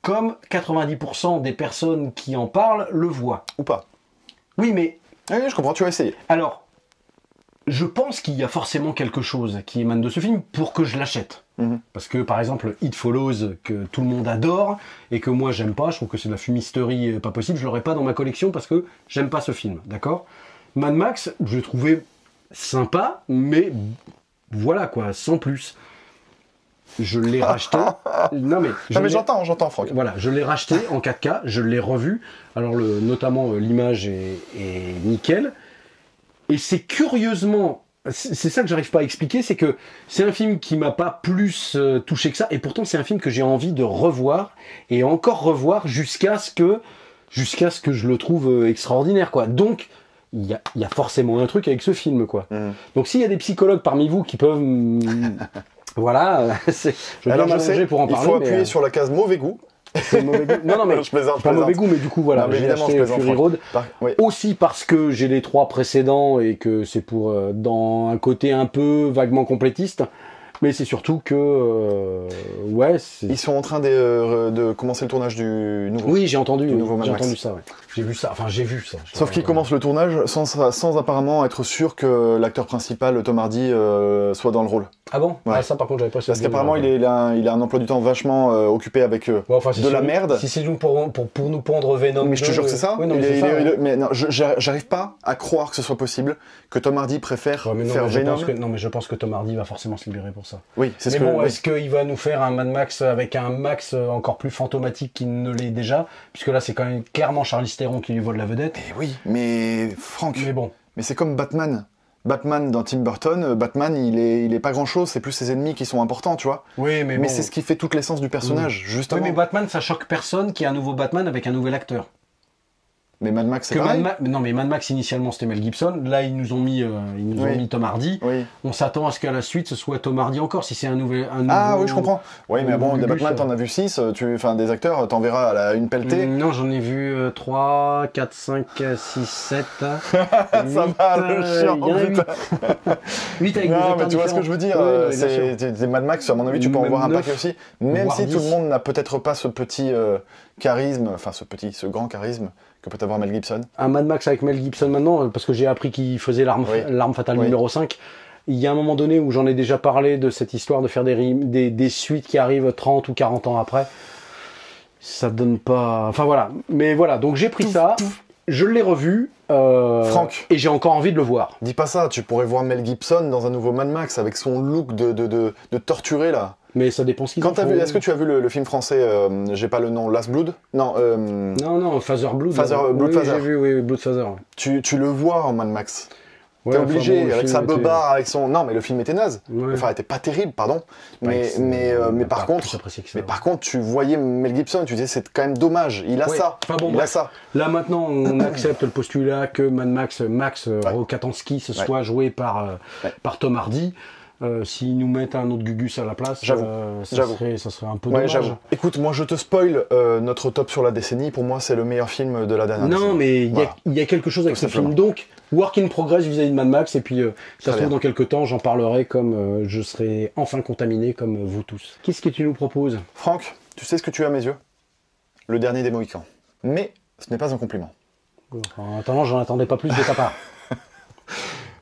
comme quatre-vingt-dix pour cent des personnes qui en parlent le voient. Ou pas. Oui, mais... Oui, je comprends, tu as essayé. Alors, je pense qu'il y a forcément quelque chose qui émane de ce film pour que je l'achète. Mm-hmm. Parce que, par exemple, It Follows, que tout le monde adore, et que moi, j'aime pas, je trouve que c'est de la fumisterie pas possible, je l'aurais pas dans ma collection parce que j'aime pas ce film, d'accord? Mad Max, je l'ai trouvé sympa, mais voilà, quoi, sans plus. Je l'ai racheté... Non, mais... Je non, mais j'entends, j'entends, Franck. Voilà, je l'ai racheté en quatre K, je l'ai revu. Alors, le... notamment, l'image est... est nickel. Et c'est curieusement... C'est ça que j'arrive pas à expliquer, c'est que c'est un film qui m'a pas plus touché que ça, et pourtant, c'est un film que j'ai envie de revoir, et encore revoir jusqu'à ce que... jusqu'à ce que je le trouve extraordinaire, quoi. Donc... Il y, a, il y a forcément un truc avec ce film, quoi. Mmh. Donc, s'il y a des psychologues parmi vous qui peuvent... voilà, je vais m'allonger pour en parler. Il faut appuyer euh... sur la case mauvais goût. Mauvais goût. Non, non, mais non, je plaisante, pas je mauvais goût, mais du coup, voilà, j'ai acheté Fury Road. Par... Oui. Aussi parce que j'ai les trois précédents et que c'est pour euh, dans un côté un peu vaguement complétiste. Mais c'est surtout que... Euh, ouais, ils sont en train de, euh, de commencer le tournage du nouveau. Oui, j'ai entendu, entendu ça. Ouais. J'ai vu ça. Enfin, j'ai vu ça. Sauf qu'ils ouais. commencent le tournage sans, sans apparemment être sûr que l'acteur principal, Tom Hardy, euh, soit dans le rôle. Ah bon ouais. Ah, ça, par contre, j'avais pas... Parce qu'apparemment, il, il, a, il a un emploi du temps vachement euh, occupé avec euh, ouais, enfin, si de la nous, merde. Si c'est nous pour, pour, pour nous pondre Venom... Mais je te jure que c'est ça. Mais j'arrive pas à croire que ce soit possible que Tom Hardy préfère ouais, non, faire Venom. Non, mais je pense que Tom Hardy va forcément se libérer pour ça. Oui, c'est ce que... Mais bon, est-ce qu'il va nous faire un Mad Max avec un Max encore plus fantomatique qu'il ne l'est déjà? Puisque là, c'est quand même clairement Charlize Theron qui lui vole la vedette. Mais oui, mais Franck... Mais bon. Mais c'est comme Batman. Batman dans Tim Burton, Batman, il est, il est pas grand-chose, c'est plus ses ennemis qui sont importants, tu vois. Oui, mais Mais bon. C'est ce qui fait toute l'essence du personnage, oui. justement. Oui, mais Batman, ça choque personne qu'il y ait un nouveau Batman avec un nouvel acteur. Mais Mad Max, c'est pareil. Mad Ma... Non, mais Mad Max, initialement, c'était Mel Gibson. Là, ils nous ont mis, euh, ils nous oui. ont mis Tom Hardy. Oui. On s'attend à ce qu'à la suite, ce soit Tom Hardy encore, si c'est un nouvel... Un ah nouveau... oui, je comprends. Oui, mais bon, des Batman, t'en as vu six. Tu... Enfin, des acteurs, t'en verras à la... une pelletée. Non, j'en ai vu euh, trois, quatre, cinq, six, sept... Ça va, le chien, putain. huit avec non, des acteurs mais tu vois ce que je veux dire. Ouais, c'est des Mad Max, à mon avis, tu peux en voir un paquet aussi. Même si tout le monde n'a peut-être pas ce petit charisme, enfin ce petit, ce grand charisme que peut avoir Mel Gibson. Un Mad Max avec Mel Gibson maintenant, parce que j'ai appris qu'il faisait l'arme oui. fatale oui. numéro cinq. Il y a un moment donné où j'en ai déjà parlé de cette histoire de faire des, des, des suites qui arrivent trente ou quarante ans après. Ça donne pas... Enfin voilà. Mais voilà, donc j'ai pris tout, ça, tout. je l'ai revu, euh, Franck, et j'ai encore envie de le voir. Dis pas ça, tu pourrais voir Mel Gibson dans un nouveau Mad Max avec son look de, de, de, de torturé là. Mais ça dépend ce qu'ils ont fait. Est-ce que tu as vu le, le film français, euh, j'ai pas le nom, Last Blood? Non, euh... non, non, Father Blood. Father, euh, Blood oui, Father. J'ai vu, oui, Blood Father. Tu, tu le vois en Mad Max. Ouais, t'es obligé, enfin bon, avec sa bobard, était... avec son... Non, mais le film était naze. Ouais. Enfin, il était pas terrible, pardon. Mais, ouais, mais, euh, mais, par contre, mais par contre, tu voyais Mel Gibson, tu disais, c'est quand même dommage. Il a ouais. ça. Enfin, bon, il bref. a ça. Là, maintenant, on accepte le postulat que Mad Max, Max ouais. Rokatansky, se soit ouais. joué par, euh, ouais. par Tom Hardy. Euh, S'ils nous mettent un autre Gugus à la place, euh, ça, serait, ça serait un peu dommage. Ouais, écoute, moi je te spoil, euh, notre top sur la décennie, pour moi c'est le meilleur film de la dernière décennie. Non, mais il voilà. y, y a quelque chose avec ce film. Donc, work in progress vis-à-vis de Mad Max, et puis euh, ça se trouve dans quelques temps, j'en parlerai comme euh, je serai enfin contaminé comme vous tous. Qu'est-ce que tu nous proposes, Franck? Tu sais ce que tu as à mes yeux? Le Dernier des Mohicans. Mais ce n'est pas un compliment. En attendant, j'en attendais pas plus de ta part.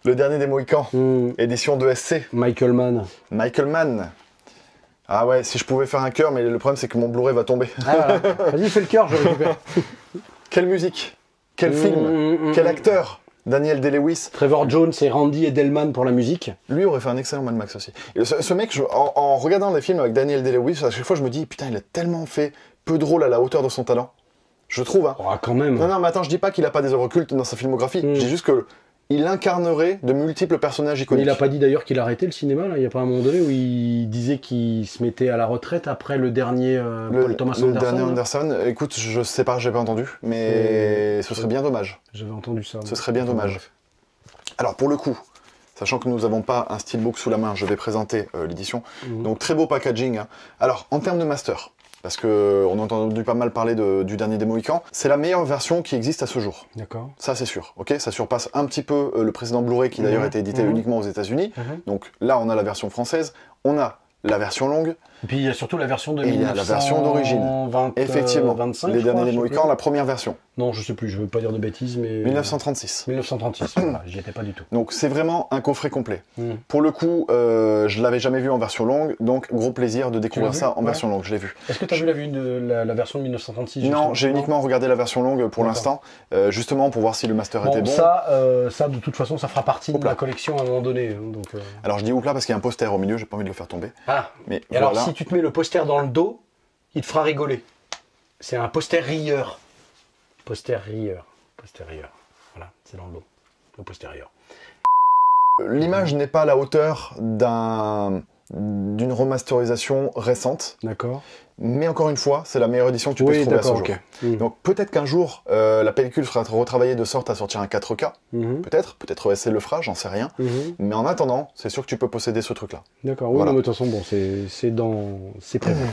Le Dernier des Mohicans, mmh. édition de E S C. Michael Mann. Michael Mann. Ah ouais, si je pouvais faire un cœur, mais le problème c'est que mon Blu-ray va tomber. Ah, vas-y, fais le cœur, je vais récupérer. Quelle musique, quel mmh, film, mmh, quel acteur, Daniel Day-Lewis. Trevor Jones et Randy Edelman pour la musique. Lui aurait fait un excellent Mad Max aussi. Et ce, ce mec, je, en, en regardant les films avec Daniel Day-Lewis, à chaque fois je me dis, putain, il a tellement fait peu de rôles à la hauteur de son talent. Je trouve, hein. Oh, quand même. Non, non, mais attends, je dis pas qu'il a pas des œuvres cultes dans sa filmographie, mmh. je dis juste que... il incarnerait de multiples personnages iconiques. Mais il n'a pas dit d'ailleurs qu'il arrêtait le cinéma, là. Il n'y a pas un moment donné où il disait qu'il se mettait à la retraite après le dernier euh, le, Paul Thomas le Anderson. Le dernier Anderson, écoute, je sais pas, j'ai pas entendu, mais et... ce serait bien dommage. J'avais entendu ça. Ce serait bien dommage. Alors pour le coup, sachant que nous n'avons pas un steelbook sous la main, je vais présenter euh, l'édition. Mmh. Donc très beau packaging. Hein. Alors en termes de master, parce qu'on a entendu pas mal parler de, du Dernier des Mohicans, c'est la meilleure version qui existe à ce jour. D'accord. Ça, c'est sûr. Ok, ça surpasse un petit peu euh, le précédent Blu-ray qui d'ailleurs a mmh. été édité mmh. uniquement aux États-Unis. Mmh. Donc là, on a la version française, on a la version longue. Et puis il y a surtout la version de. Et il y a la version d'origine. Effectivement. vingt-cinq, les Derniers des Mohicans, la première version. Non, je sais plus, je veux pas dire de bêtises, mais. mille neuf cent trente-six. mille neuf cent trente-six, voilà, j'y étais pas du tout. Donc c'est vraiment un coffret complet. Mm. Pour le coup, euh, je l'avais jamais vu en version longue, donc gros plaisir de découvrir ça en ouais. version longue, je l'ai vu. Est-ce que tu as je... vu la, vue de la, la version de mille neuf cent trente-six? Non, j'ai uniquement regardé la version longue pour l'instant, euh, justement pour voir si le master bon, était bon. Ça, euh, ça, de toute façon, ça fera partie de la collection à un moment donné. Donc, euh... alors je dis oupla parce qu'il y a un poster au milieu, j'ai pas envie de le faire tomber. Ah, mais voilà. Alors, si tu te mets le poster dans le dos, il te fera rigoler. C'est un poster rieur. Poster rieur. Poster rieur. Voilà, c'est dans le dos. Le poster rieur. L'image n'est pas à la hauteur d'un d'une remasterisation récente. D'accord. Mais encore une fois, c'est la meilleure édition que tu oui, peux trouver à ce okay. jour. Mmh. Donc peut-être qu'un jour, euh, la pellicule sera retravaillée de sorte à sortir un quatre K. Mmh. Peut-être, peut-être E S C le fera, j'en sais rien. Mmh. Mais en attendant, c'est sûr que tu peux posséder ce truc-là. D'accord, oui, voilà. Mais de toute façon, bon, c'est dans... c'est prévu.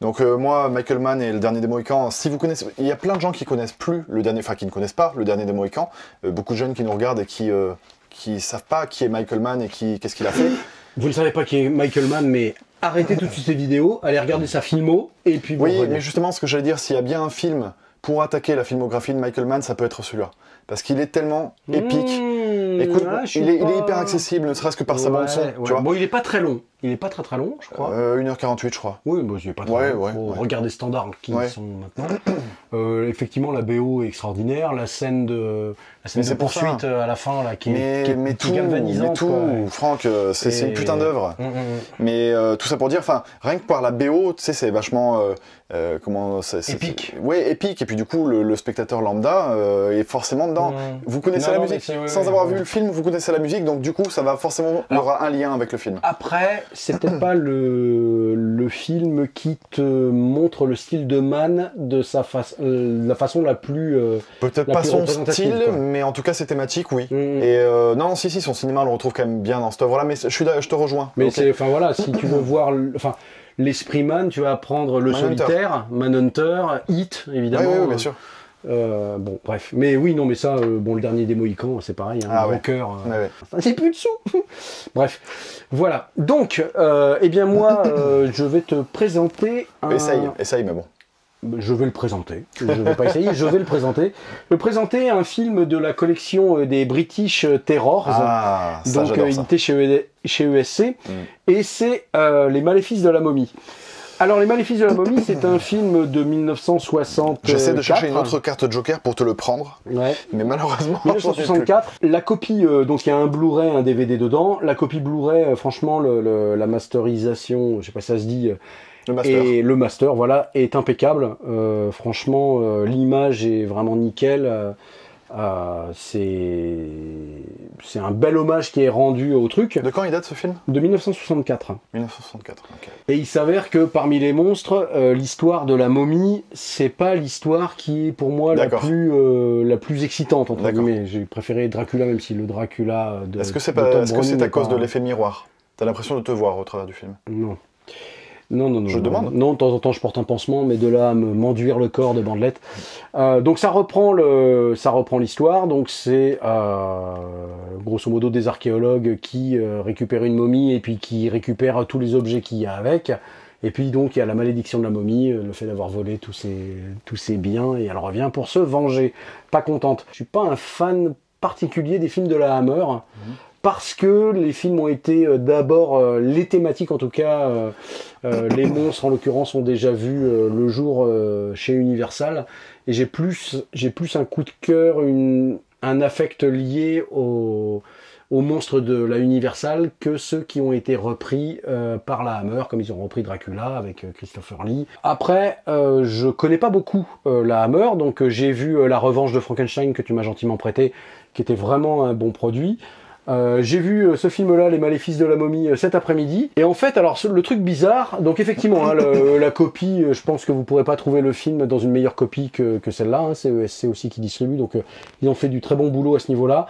Donc euh, moi, Michael Mann et Le Dernier des Mohicans, si vous connaissez... Il y a plein de gens qui connaissent plus le dernier... Enfin, qui ne connaissent pas Le Dernier des Mohicans. Euh, beaucoup de jeunes qui nous regardent et qui... Euh... qui ne savent pas qui est Michael Mann et qui qu'est-ce qu'il a fait. Vous ne savez pas qui est Michael Mann, mais arrêtez tout de suite ces vidéos, allez regarder sa filmo, et puis... Vous oui, revenez. Mais justement, ce que j'allais dire, s'il y a bien un film pour attaquer la filmographie de Michael Mann, ça peut être celui-là. Parce qu'il est tellement épique. Mmh, écoute, ah, il, est, pas... il est hyper accessible, ne serait-ce que par ouais, sa bande son. Ouais. Tu vois. Bon, il n'est pas très long. Il n'est pas très très long, je crois. Euh, une heure quarante-huit, je crois. Oui, bah, il n'est pas très ouais, long. Ouais, Faut ouais. regarder les standards qui ouais. sont maintenant. Euh, effectivement, la B O est extraordinaire. La scène de, la scène de poursuite à la fin, là, qui mais, est, qui est mais tout, galvanisante. Mais tout, quoi. Franck, c'est et... une putain d'œuvre. Mmh, mmh. Mais euh, tout ça pour dire, enfin, rien que par la B O, tu sais, c'est vachement... Euh, euh, comment c'est épique. Oui, épique. Et puis du coup, le, le spectateur lambda euh, est forcément dedans. Mmh. Vous connaissez non, la non, musique. Oui, Sans oui, avoir oui. vu le film, vous connaissez la musique. Donc du coup, ça va forcément... Alors, il y aura un lien avec le film. Après... c'est peut-être pas le, le film qui te montre le style de Mann de sa façon, euh, la façon la plus euh, peut-être pas son style, quoi. Mais en tout cas ses thématiques, oui. Mmh. Et euh, non, si si, son cinéma on le retrouve quand même bien dans cette œuvre-là. Mais je suis, je te rejoins. Mais okay. c'est, enfin voilà, si tu veux voir, enfin. L'esprit Man, tu vas prendre le Man solitaire, Manhunter, Hit, évidemment. Oui, oui, oui, bien sûr. Euh, bon, bref. Mais oui, non, mais ça, euh, bon, le dernier des Mohicans, c'est pareil. Hein, ah ouais. Cœur. Euh, ouais, ouais. C'est plus de sous. Bref. Voilà. Donc, euh, eh bien, moi, euh, je vais te présenter. Un... Essaye, essaye, mais bon. Je vais le présenter. Je vais pas essayer, je vais le présenter. Je vais présenter un film de la collection des British Terrors. Ah, ça, donc, édité chez, chez E S C. Mm. Et c'est euh, Les Maléfices de la Momie. Alors, Les Maléfices de la Momie, c'est un film de mille neuf cent soixante-quatre. J'essaie de chercher une autre carte Joker pour te le prendre. Ouais. Mais malheureusement. mille neuf cent soixante-quatre. La copie, euh, donc il y a un Blu-ray, un D V D dedans. La copie Blu-ray, euh, franchement, le, le, la masterisation, je sais pas si ça se dit. Euh, Le et le master, voilà, est impeccable. Euh, franchement, euh, l'image est vraiment nickel. Euh, euh, c'est c'est un bel hommage qui est rendu au truc. De quand il date ce film? De mille neuf cent soixante-quatre. mille neuf cent soixante-quatre, ok. Et il s'avère que parmi les monstres, euh, l'histoire de la momie, c'est pas l'histoire qui est pour moi la plus euh, la plus excitante entre guillemets. J'ai préféré Dracula, même si le Dracula de. Est-ce que c'est pas est-ce que c'est à cause de l'effet miroir? T'as l'impression de te voir au travers du film? Non. Non, non, non. Je demande. Non, de temps en temps, je porte un pansement, mais de là à m'enduire le corps de bandelette. Euh, donc, ça reprend le, ça reprend l'histoire. Donc, c'est euh, grosso modo des archéologues qui euh, récupèrent une momie et puis qui récupèrent tous les objets qu'il y a avec. Et puis, donc, il y a la malédiction de la momie, le fait d'avoir volé tous ses, tous ses biens, et elle revient pour se venger. Pas contente. Je suis pas un fan particulier des films de la Hammer. Mmh. Parce que les films ont été euh, d'abord, euh, les thématiques en tout cas, euh, euh, les monstres en l'occurrence ont déjà vu euh, le jour euh, chez Universal, et j'ai plus, j'ai plus un coup de cœur, une, un affect lié au, aux monstres de la Universal que ceux qui ont été repris euh, par la Hammer, comme ils ont repris Dracula avec euh, Christopher Lee. Après, euh, je connais pas beaucoup euh, la Hammer, donc euh, j'ai vu euh, La Revanche de Frankenstein que tu m'as gentiment prêté, qui était vraiment un bon produit. Euh, j'ai vu euh, ce film-là, Les Maléfices de la Momie, euh, cet après-midi. Et en fait, alors le truc bizarre, donc effectivement, hein, le, la copie, euh, je pense que vous pourrez pas trouver le film dans une meilleure copie que, que celle-là. Hein, c'est E S C aussi qui distribue, donc euh, ils ont fait du très bon boulot à ce niveau-là.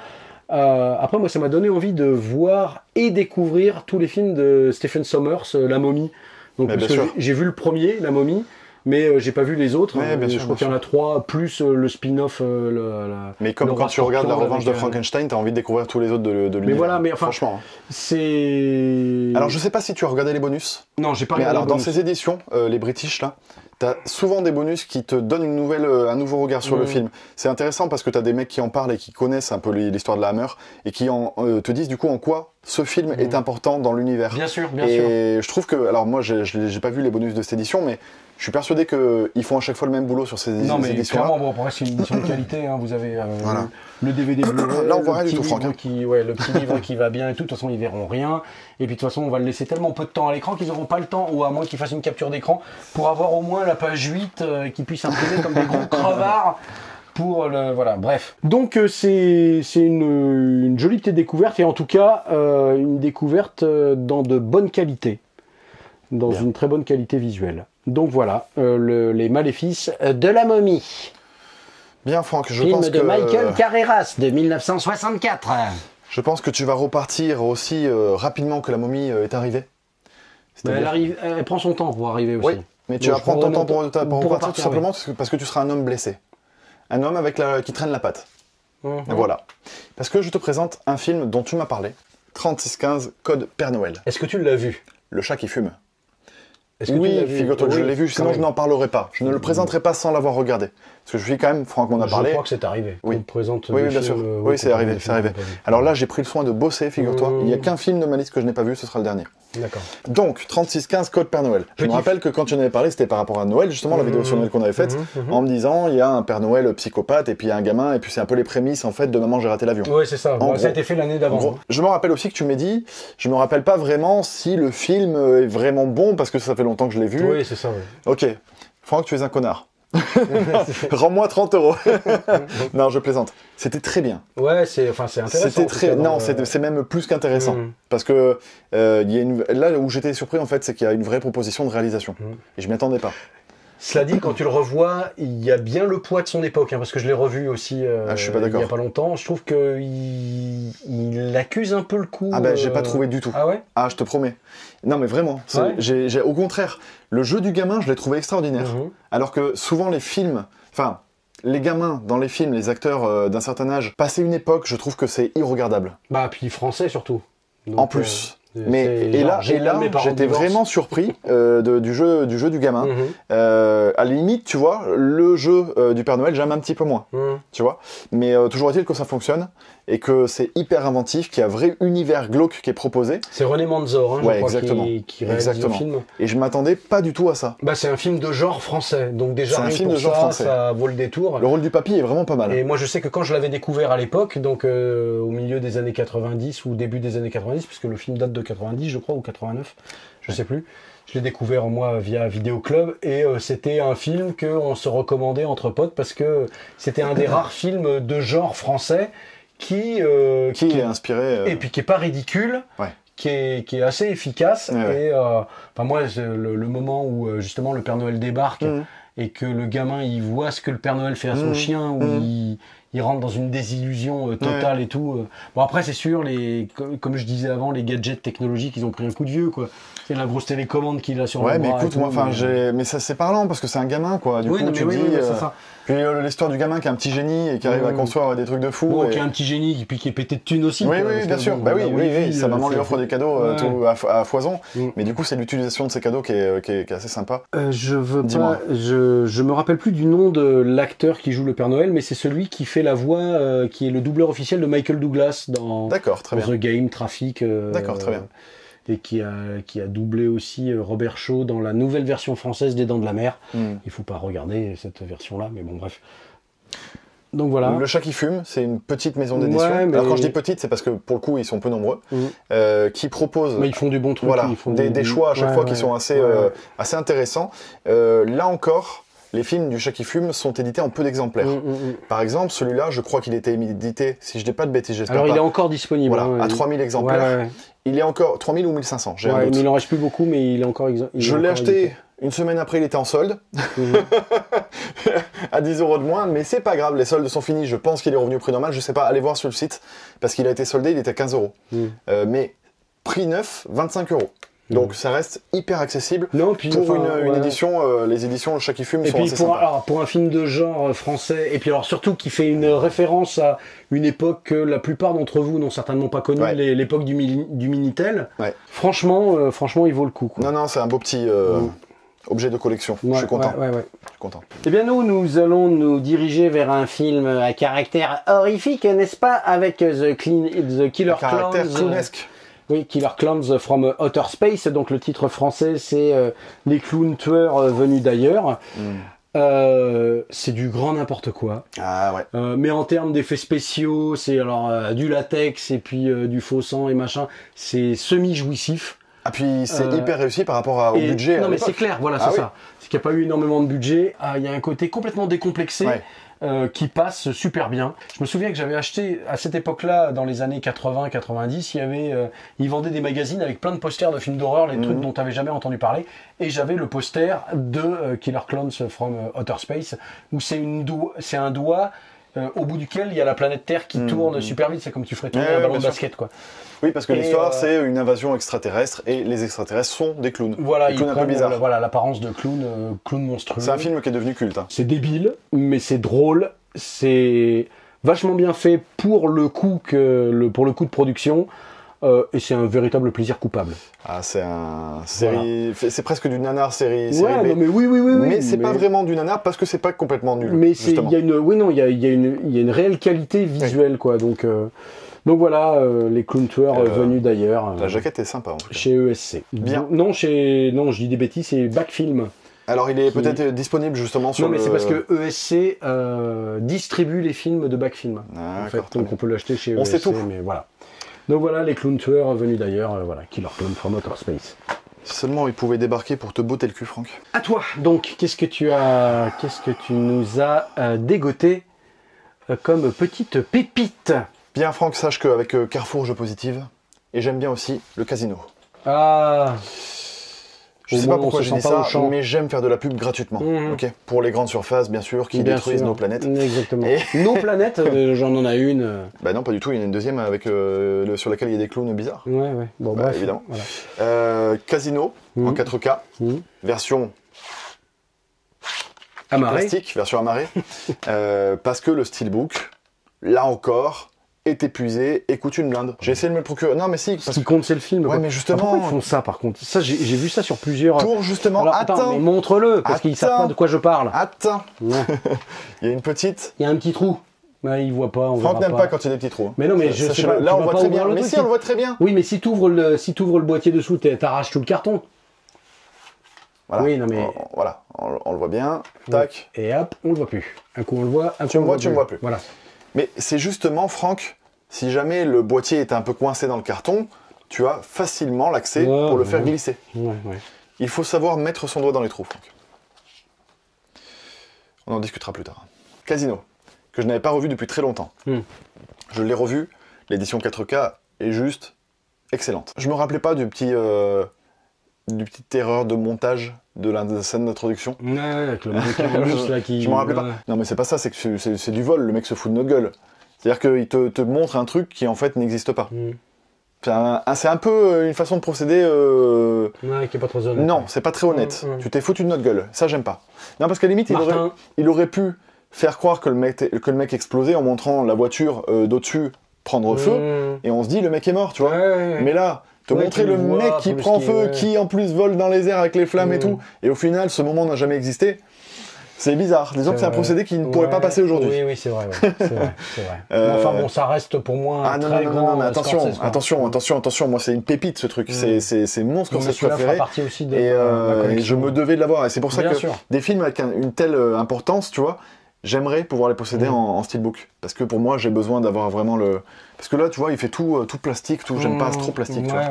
Euh, après, moi, ça m'a donné envie de voir et découvrir tous les films de Stephen Sommers, euh, La Momie. Donc j'ai vu le premier, La Momie. Mais euh, j'ai pas vu les autres. Ouais, bien sûr, je crois qu'il y en a trois, plus euh, le spin-off. Euh, la... Mais comme quand tu regardes La Revanche de Frankenstein, t'as envie de découvrir tous les autres de, de l'univers. Mais voilà, mais enfin, franchement, c'est. Alors je sais pas si tu as regardé les bonus. Non, j'ai pas regardé. Mais alors les bonus. Dans ces éditions, euh, les British là. T'as souvent des bonus qui te donnent une nouvelle, un nouveau regard sur mmh. le film. C'est intéressant parce que t'as des mecs qui en parlent et qui connaissent un peu l'histoire de la Hammer et qui en, euh, te disent du coup en quoi ce film mmh. est important dans l'univers. Bien sûr, bien et sûr. Et je trouve que, alors moi j'ai pas vu les bonus de cette édition, mais je suis persuadé qu'ils font à chaque fois le même boulot sur ces éditions-là. Non mais éditions clairement, bon, c'est une édition de qualité, hein, vous avez euh, voilà. le D V D Blu-ray, là on voit rien du tout, Franck. Qui, ouais, le petit livre qui va bien et tout, de toute façon ils verront rien. Et puis de toute façon on va le laisser tellement peu de temps à l'écran qu'ils n'auront pas le temps, ou à moins qu'ils fassent une capture d'écran, pour avoir au moins la page huit euh, qui puisse imprimer comme des gros crevards pour le... Voilà, bref. Donc euh, c'est une, une jolie petite découverte, et en tout cas euh, une découverte euh, dans de bonnes qualités. Dans bien. Une très bonne qualité visuelle. Donc voilà, euh, le, les Maléfices de la Momie. Bien Franck, je film pense de que... Michael Carreras de mille neuf cent soixante-quatre. Je pense que tu vas repartir aussi euh, rapidement que la momie euh, est arrivée. Bah, elle, arrive, elle prend son temps pour arriver aussi. Oui, mais tu vas prendre ton temps pour, pour, pour, pour repartir, repartir tout simplement oui. parce que tu seras un homme blessé. Un homme avec la, qui traîne la patte. Mmh. Voilà. Parce que je te présente un film dont tu m'as parlé. trente-six quinze code Père Noël. Est-ce que tu l'as vu? Le Chat qui Fume. Que oui, figure-toi que oui, je l'ai vu, sinon je n'en parlerai pas. Je ne le présenterai pas sans l'avoir regardé. Parce que je suis quand même, Franck m'en a parlé. Je crois que c'est arrivé. Oui, présente oui, oui bien sûr. Euh, oui, c'est arrivé, c'est arrivé. Alors là, j'ai pris le soin de bosser, figure-toi. Mmh. Il n'y a qu'un film de ma liste que je n'ai pas vu, ce sera le dernier. D'accord. Donc, trente-six quinze code Père Noël. Je Petit. me rappelle que quand tu en avais parlé, c'était par rapport à Noël, justement, mmh. la vidéo sur Noël qu'on avait faite, mmh. en me disant, il y a un Père Noël psychopathe, et puis il y a un gamin, et puis c'est un peu les prémices, en fait, de Maman, j'ai raté l'avion. Oui, c'est ça. En ça a été fait l'année d'avant. Je me rappelle aussi que tu m'as dit, je me rappelle pas vraiment si le film est vraiment bon, parce que ça fait longtemps que je l'ai vu. Oui, c'est ça. Oui. Ok. Franck, tu es un connard. Rends-moi trente euros. Non, je plaisante. C'était très bien. Ouais, c'est enfin, intéressant. Très... Non, euh... c'est même plus qu'intéressant. Mmh. Parce que euh, y a une... là où j'étais surpris, en fait, c'est qu'il y a une vraie proposition de réalisation. Mmh. Et je m'y attendais pas. Cela dit, quand tu le revois, il y a bien le poids de son époque, hein, parce que je l'ai revu aussi euh, ah, je suis pas d'accord. Il n'y a pas longtemps. Je trouve qu'il il accuse un peu le coup. Ah ben, euh... j'ai pas trouvé du tout. Ah ouais? Ah, je te promets. Non mais vraiment, ouais. j'ai, j'ai, au contraire, le jeu du gamin, je l'ai trouvé extraordinaire. Mmh. Alors que souvent les films, enfin, les gamins dans les films, les acteurs euh, d'un certain âge, passer une époque, je trouve que c'est irregardable. Bah, puis français surtout. Donc, en plus. Euh... Mais et là, et là, j'étais vraiment surpris euh, de, du jeu, du jeu du gamin. Mm-hmm. euh, à la limite, tu vois, le jeu euh, du Père Noël, j'aime un petit peu moins, mm. tu vois. Mais euh, toujours est-il que ça fonctionne et que c'est hyper inventif, qu'il y a un vrai univers glauque qui est proposé. C'est René Manzor, hein, ouais, je crois, exactement. qui, qui réalise exactement. le film. Et je m'attendais pas du tout à ça. Bah, c'est un film de genre français, donc déjà un film de genre ça, français. ça vaut le détour. Le rôle du papy est vraiment pas mal. Et moi, je sais que quand je l'avais découvert à l'époque, donc euh, au milieu des années quatre-vingt-dix ou début des années quatre-vingt-dix, puisque le film date de quatre-vingt-dix, je crois, ou quatre-vingt-neuf, je sais plus. Je l'ai découvert, moi, via Vidéo Club, et euh, c'était un film qu'on se recommandait entre potes parce que c'était un des rares films de genre français qui, euh, qui, qui est inspiré euh... et puis qui est pas ridicule, ouais. qui est qui est assez efficace. Ouais, ouais. Et euh, enfin, moi, le, le moment où justement le Père Noël débarque, mmh. et que le gamin il voit ce que le Père Noël fait à son mmh. chien, où mmh. il Il rentre dans une désillusion euh, totale, ouais. et tout. Bon, après, c'est sûr, les, comme, comme je disais avant, les gadgets technologiques, ils ont pris un coup de vieux, quoi. C'est la grosse télécommande qu'il a sur ouais, le bras. Ouais, mais écoute, moi, enfin, j'ai, mais ça, c'est parlant parce que c'est un gamin, quoi. Du oui, coup, non, tu oui, dis, oui, euh... ça. Puis euh, l'histoire du gamin qui est un petit génie et qui arrive oui, à construire oui. des trucs de fou. Bon, et... qui est un petit génie, puis qui est pété de thunes aussi. Oui, quoi, oui, bien sûr. Bon, bah oui, oui, oui, oui. Sa maman lui offre des cadeaux ouais. tout à, à foison. Mm. Mais du coup, c'est l'utilisation de ces cadeaux qui est, qui est, qui est assez sympa. Euh, je veux pas. Je, je me rappelle plus du nom de l'acteur qui joue le Père Noël, mais c'est celui qui fait la voix, euh, qui est le doubleur officiel de Michael Douglas dans, très dans bien. The Game, Traffic. Euh, D'accord, très bien. Et qui a, qui a doublé aussi Robert Shaw dans la nouvelle version française des Dents de la Mer. Mm. Il faut pas regarder cette version-là, mais bon, bref. Donc voilà. Le Chat qui Fume, c'est une petite maison d'édition. Ouais, mais... Alors quand je dis petite, c'est parce que pour le coup, ils sont peu nombreux, mm. euh, qui proposent. Mais ils font du bon truc. Voilà, ils font des, du... des choix à chaque ouais, fois ouais, qui ouais, sont assez, ouais, ouais. Euh, assez intéressants. Euh, là encore. Les films du Chat qui Fume sont édités en peu d'exemplaires. Mmh, mmh. Par exemple, celui-là, je crois qu'il était édité, si je ne dis pas de bêtises, j'espère pas. Alors, il est encore disponible. Voilà, hein, à trois mille exemplaires. Ouais, ouais. Il est encore trois mille ou mille cinq cents, j'ai ouais, un doute. Il n'en reste plus beaucoup, mais il est encore... Il je l'ai acheté... Édité. Une semaine après, il était en solde, mmh. à dix euros de moins, mais c'est pas grave, les soldes sont finis. Je pense qu'il est revenu au prix normal, je sais pas, allez voir sur le site, parce qu'il a été soldé, il était à quinze euros. Mmh. Euh, mais prix neuf, vingt-cinq euros. Donc ça reste hyper accessible. Non, puis, pour enfin, une, une ouais. édition, euh, les éditions Le Chat qui Fume et sont puis assez pour, sympas. Alors, pour un film de genre français, et puis alors surtout qui fait une référence à une époque que la plupart d'entre vous n'ont certainement pas connue, ouais. l'époque du, du Minitel, ouais. franchement, euh, franchement, il vaut le coup. Quoi. Non, non, c'est un beau petit... Euh... Mmh. Objet de collection, ouais, je suis content. Ouais, ouais, ouais. Je suis content. Eh bien nous, nous allons nous diriger vers un film à caractère horrifique, n'est-ce pas, avec The, Clean, The Killer Clowns. Caractère clownesque. Oui, Killer Clowns from Outer Space. Donc le titre français, c'est euh, Les clowns tueurs venus d'ailleurs. Mm. Euh, c'est du grand n'importe quoi. Ah ouais. Euh, mais en termes d'effets spéciaux, c'est alors euh, du latex et puis euh, du faux sang et machin. C'est semi-jouissif. Ah, puis c'est euh, hyper réussi par rapport à, au et, budget. Non, mais c'est clair, voilà, ah, c'est oui. ça. C'est qu'il n'y a pas eu énormément de budget. Ah, il y a un côté complètement décomplexé ouais. euh, qui passe super bien. Je me souviens que j'avais acheté, à cette époque-là, dans les années quatre-vingts quatre-vingt-dix, il y avait, euh, ils vendaient des magazines avec plein de posters de films d'horreur, les mm-hmm. trucs dont tu n'avais jamais entendu parler. Et j'avais le poster de euh, Killer Clowns from euh, Outer Space, où c'est do un doigt euh, au bout duquel il y a la planète Terre qui mm-hmm. tourne super vite. C'est comme tu ferais tourner ouais, un ballon de basket, quoi. Oui, parce que l'histoire, euh... c'est une invasion extraterrestre et les extraterrestres sont des clowns. Voilà, des clowns un peu bizarres. Euh, voilà, l'apparence de clowns, euh, clowns monstrueux. C'est un film qui est devenu culte. Hein. C'est débile, mais c'est drôle. C'est vachement bien fait pour le coup que le pour le coup de production. Euh, et c'est un véritable plaisir coupable. Ah, c'est un série, voilà. c'est presque du nanar série. série ouais, B. Non, mais oui, oui, oui, oui. Mais c'est mais... pas vraiment du nanar parce que c'est pas complètement nul. Mais il y a une, oui, non, il y a, y a une, il y a une réelle qualité visuelle, oui. quoi. Donc. Euh... Donc voilà, euh, les clowns tueurs euh, venus d'ailleurs. La jaquette est sympa en tout cas. Chez E S C. Bien. Non, chez... non, je dis des bêtises, c'est Backfilm. Alors il est qui... peut-être disponible justement sur. Non, mais le... c'est parce que E S C euh, distribue les films de Backfilm. Ah, en fait. Donc on peut l'acheter chez on E S C. On sait tout. Mais voilà. Donc voilà, les clowns tueurs venus d'ailleurs, euh, voilà, Killer Clowns from Outer Space. Seulement, il pouvait débarquer pour te botter le cul, Franck. À toi, donc, qu'est-ce que tu as, qu'est-ce que tu nous as euh, dégoté euh, comme petite pépite? Bien, Franck, sache qu'avec euh, Carrefour, je positive. Et j'aime bien aussi le Casino. Ah. Je sais pas pourquoi je dis ça, mais j'aime faire de la pub gratuitement, mmh. ok, pour les grandes surfaces, bien sûr, qui bien détruisent sûr. nos planètes. Exactement. Et... nos planètes, j'en en a une. Bah non, pas du tout. Il y en a une deuxième avec euh, le, sur laquelle il y a des clowns bizarres. Ouais, ouais. Bon, bah, bref, évidemment. Voilà. Euh, Casino mmh. en quatre K, mmh. version amarrée. Plastique, version amarrée, euh, parce que le steelbook, là encore. Est épuisé et coûte une blinde. J'ai essayé de me le procurer. Non mais si. Ce qui compte c'est le film. Ouais quoi. Mais justement. Pourquoi ils font ça par contre? Ça j'ai vu ça sur plusieurs. Pour justement. Alors, attends, attends mais montre-le parce qu'ils savent pas de quoi je parle. Attends. Ouais. Il y a une petite. Il y a un petit trou. Ouais, il voit pas. On Franck n'aime pas. pas quand il y a des petits trous. Mais non mais ça, je ça, sais pas, là on voit très bien. Mais si on le voit très bien. Oui mais si t'ouvres le si t'ouvres le boîtier dessous t'arraches tout le carton. Voilà. Oui non mais on, voilà on, on le voit bien. Tac. Et hop on le voit plus. Un coup on le voit. Tu me vois tu me vois plus. Voilà. Mais c'est justement Franck. Si jamais le boîtier est un peu coincé dans le carton, tu as facilement l'accès ouais, pour le faire ouais. glisser. Ouais, ouais. Il faut savoir mettre son doigt dans les trous, Franck. On en discutera plus tard. Casino, que je n'avais pas revu depuis très longtemps. Mm. Je l'ai revu, l'édition quatre K est juste excellente. Je ne me rappelais pas du petit, euh, du petit erreur de montage de la scène d'introduction. Ouais, avec le mec là qui... Je ne me rappelais pas. Non mais c'est pas ça, c'est que c'est du vol, le mec se fout de notre gueule. C'est-à-dire qu'il te, te montre un truc qui en fait n'existe pas. Mm. C'est un, un peu une façon de procéder... Euh... Ouais, qui n'est pas très honnête. Non, c'est pas très honnête. Mm, mm. Tu t'es foutu de notre gueule. Ça, j'aime pas. Non, parce qu'à la limite, il aurait, il aurait pu faire croire que le mec, que le mec explosait en montrant la voiture euh, d'au-dessus prendre mm. feu. Et on se dit, le mec est mort, tu vois. Ouais, ouais. Mais là, te ouais, montrer le vois, mec qui prend qui... feu, ouais. qui en plus vole dans les airs avec les flammes mm. et tout. Et au final, ce moment n'a jamais existé. C'est bizarre. Disons que c'est un procédé qui ne ouais. pourrait pas passer aujourd'hui. Oui, oui, c'est vrai. Ouais. C'est vrai, vrai. Euh... Enfin bon, ça reste pour moi un ah, non, très non, non, grand... Non, mais attention, Scorsese, attention, attention, attention. Moi, c'est une pépite, ce truc. Mmh. C'est mon Scorsese préféré. Aussi de, et, euh, et je me devais de l'avoir. Et c'est pour ça Bien que sûr. des films avec un, une telle importance, tu vois, j'aimerais pouvoir les posséder mmh. en, en steelbook. Parce que pour moi, j'ai besoin d'avoir vraiment le... Parce que là, tu vois, il fait tout, tout plastique. Tout... J'aime mmh. pas trop plastique, ouais, tu vois. Ouais.